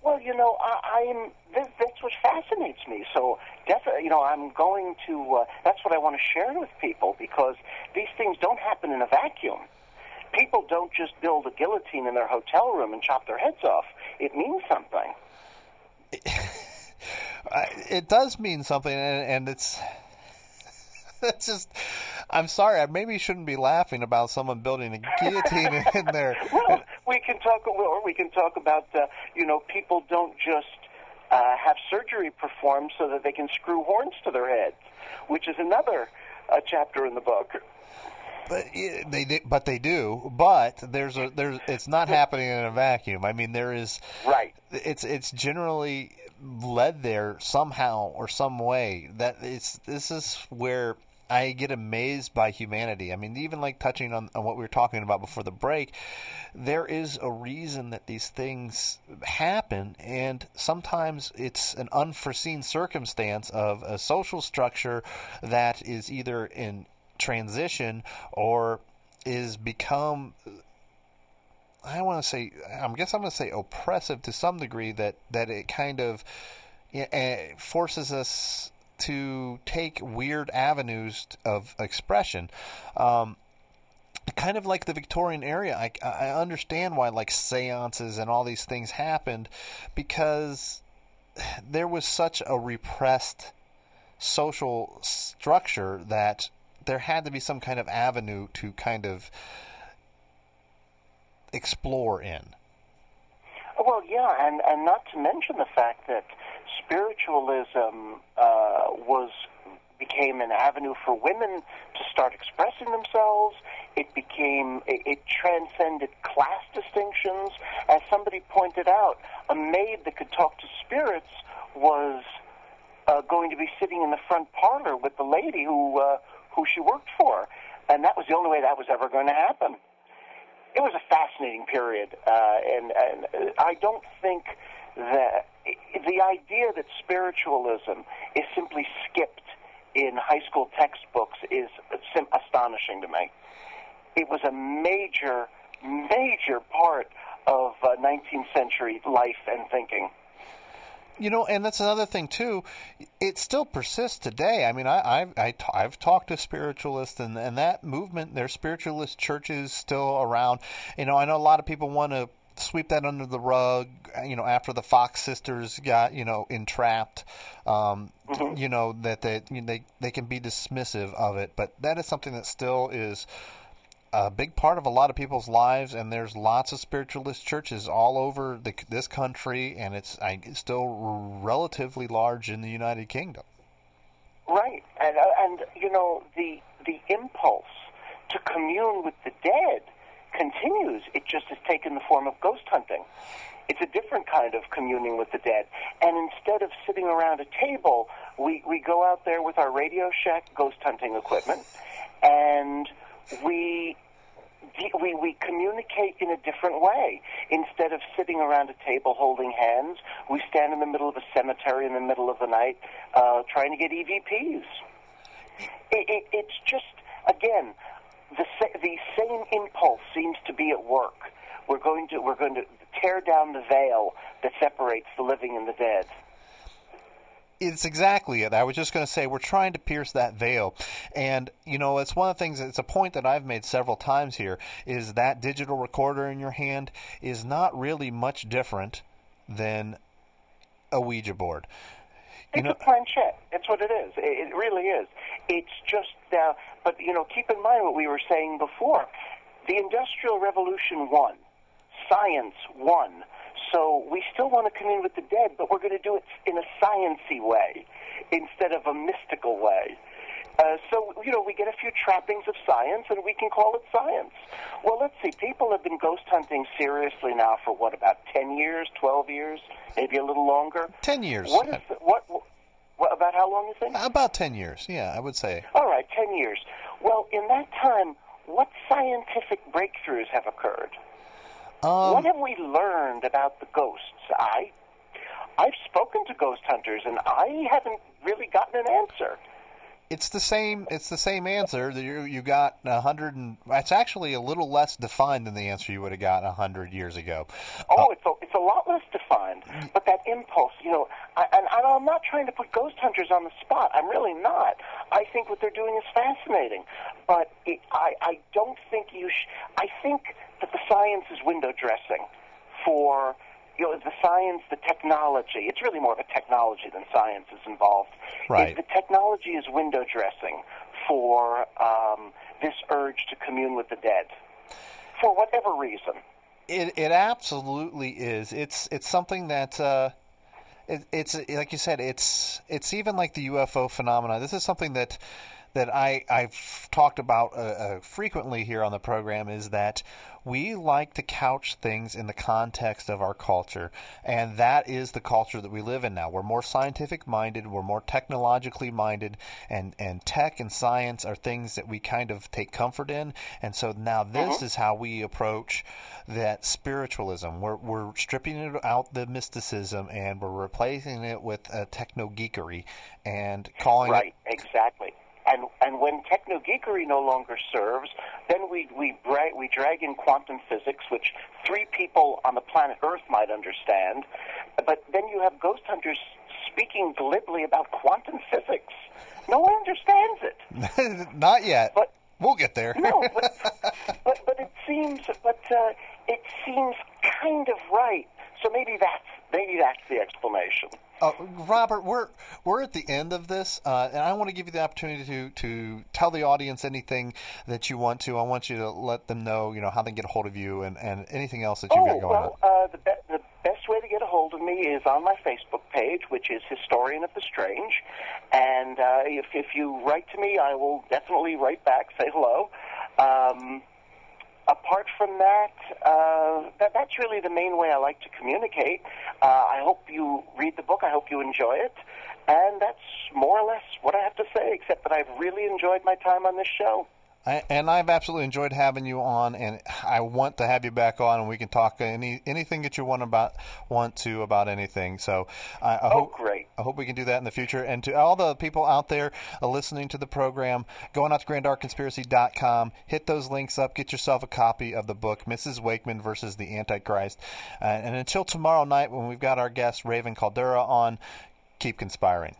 Well, you know, I, I'm. This, that's what fascinates me. So, definitely, you know, I'm going to. Uh, that's what I want to share with people, because these things don't happen in a vacuum. People don't just build a guillotine in their hotel room and chop their heads off. It means something. It, it does mean something, and, and it's. That's just. I'm sorry. I maybe shouldn't be laughing about someone building a guillotine in there. Well, we can talk, or we can talk about uh, you know, people don't just uh, have surgery performed so that they can screw horns to their heads, which is another uh, chapter in the book. But they, they, but they do. But there's a there's. It's not happening in a vacuum. I mean, there is. Right. It's it's generally led there somehow or some way. That it's this is where I get amazed by humanity. I mean, even like touching on, on what we were talking about before the break, there is a reason that these things happen, and sometimes it's an unforeseen circumstance of a social structure that is either in transition or is become, I want to say, I guess I'm going to say oppressive to some degree, that, that it kind of it forces us to take weird avenues of expression, um, kind of like the Victorian era. I, I understand why like seances and all these things happened, because there was such a repressed social structure that there had to be some kind of avenue to kind of explore in. Well, yeah, and, and not to mention the fact that spiritualism uh, was became an avenue for women to start expressing themselves. It became it, it transcended class distinctions. As somebody pointed out, a maid that could talk to spirits was uh, going to be sitting in the front parlor with the lady who uh, who she worked for, and that was the only way that was ever going to happen. It was a fascinating period, uh, and, and I don't think that the idea that spiritualism is simply skipped in high school textbooks is astonishing to me. It was a major, major part of uh, nineteenth century life and thinking. You know, and that's another thing, too. It still persists today. I mean, I, I, I, I've talked to spiritualists, and, and that movement, there's spiritualist churches still around. You know, I know a lot of people want to sweep that under the rug, you know, after the Fox sisters got, you know, entrapped, um, mm-hmm. you know, that they, you know, they, they can be dismissive of it. But that is something that still is a big part of a lot of people's lives, and there's lots of spiritualist churches all over the, this country, and it's, I, it's still relatively large in the United Kingdom. Right, and uh, and you know, the the impulse to commune with the dead continues. It just has taken the form of ghost hunting. It's a different kind of communing with the dead, and instead of sitting around a table, we we go out there with our Radio Shack ghost hunting equipment, and We, we we communicate in a different way. Instead of sitting around a table holding hands, we stand in the middle of a cemetery in the middle of the night uh, trying to get E V Ps. It, it, it's just, again, the the same impulse seems to be at work. We're going to we're going to tear down the veil that separates the living and the dead. It's exactly it. I was just going to say, we're trying to pierce that veil. And, you know, it's one of the things, it's a point that I've made several times here, is that digital recorder in your hand is not really much different than a Ouija board. You it's know, a planchette. That's what it is. It really is. It's just now, but, you know, keep in mind what we were saying before. The Industrial Revolution won. Science won. So we still want to commune with the dead, but we're going to do it in a science-y way instead of a mystical way. Uh, so, you know, we get a few trappings of science, and we can call it science. Well, let's see. People have been ghost hunting seriously now for, what, about ten years, twelve years, maybe a little longer? ten years. What is the, what, what, about how long you think? About ten years, yeah, I would say. All right, ten years. Well, in that time, what scientific breakthroughs have occurred? Um, what have we learned about the ghosts? I, I've spoken to ghost hunters, and I haven't really gotten an answer. It's the same. It's the same answer that you you got a hundred, and it's actually a little less defined than the answer you would have gotten a hundred years ago. Oh, uh, it's a, it's a lot less defined. But that impulse, you know, I, and I'm not trying to put ghost hunters on the spot. I'm really not. I think what they're doing is fascinating, but it, I I don't think you. Sh I think that the science is window dressing for. You know, the science, the technology, it's really more of a technology than science is involved. Right. If the technology is window dressing for um, this urge to commune with the dead, for whatever reason. It, it absolutely is. It's it's something that, uh, it, it's like you said, it's it's even like the U F O phenomena. This is something that, that I, I've talked about uh, uh, frequently here on the program, is that we like to couch things in the context of our culture, and that is the culture that we live in now. We're more scientific-minded, we're more technologically-minded, and, and tech and science are things that we kind of take comfort in, and so now this mm-hmm. is how we approach that spiritualism. We're, we're stripping it out the mysticism, and we're replacing it with uh, techno-geekery and calling right, it... Right, exactly. And, and when techno-geekery no longer serves, then we, we, bra we drag in quantum physics, which three people on the planet Earth might understand. But then you have ghost hunters speaking glibly about quantum physics. No one understands it. Not yet. But, we'll get there. No, but, but, but it seems, but, uh, it seems kind of right. So maybe that's, maybe that's the explanation. Uh, Robert, we're we're at the end of this, uh, and I want to give you the opportunity to to tell the audience anything that you want to. I want you to let them know, you know, how they get a hold of you and, and anything else that you've oh, got going well, on. Oh, uh, well, the, be the best way to get a hold of me is on my Facebook page, which is Historian of the Strange. And uh, if, if you write to me, I will definitely write back, say hello. Um, Apart from that, uh, that, that's really the main way I like to communicate. Uh, I hope you read the book. I hope you enjoy it. And that's more or less what I have to say, except that I've really enjoyed my time on this show. I, and I've absolutely enjoyed having you on, and I want to have you back on, and we can talk any anything that you want about want to about anything. So I, I oh, hope great. I hope we can do that in the future. And to all the people out there listening to the program, going out to Grand Dark Conspiracy dot com, hit those links up, get yourself a copy of the book Missus Wakeman versus the Antichrist. Uh, and until tomorrow night, when we've got our guest Raven Kaldera on, keep conspiring.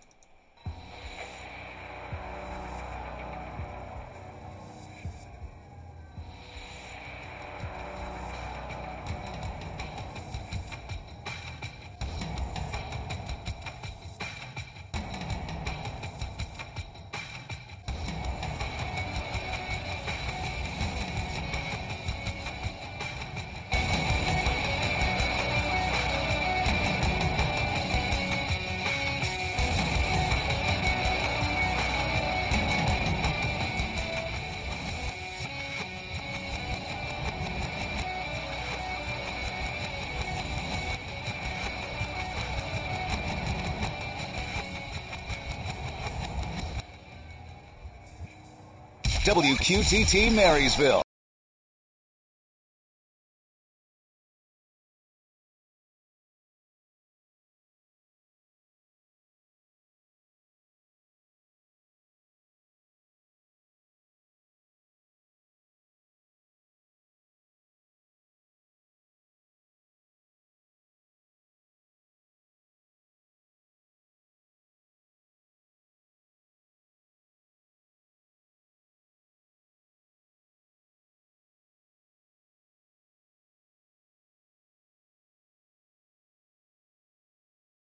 W Q T T Marysville.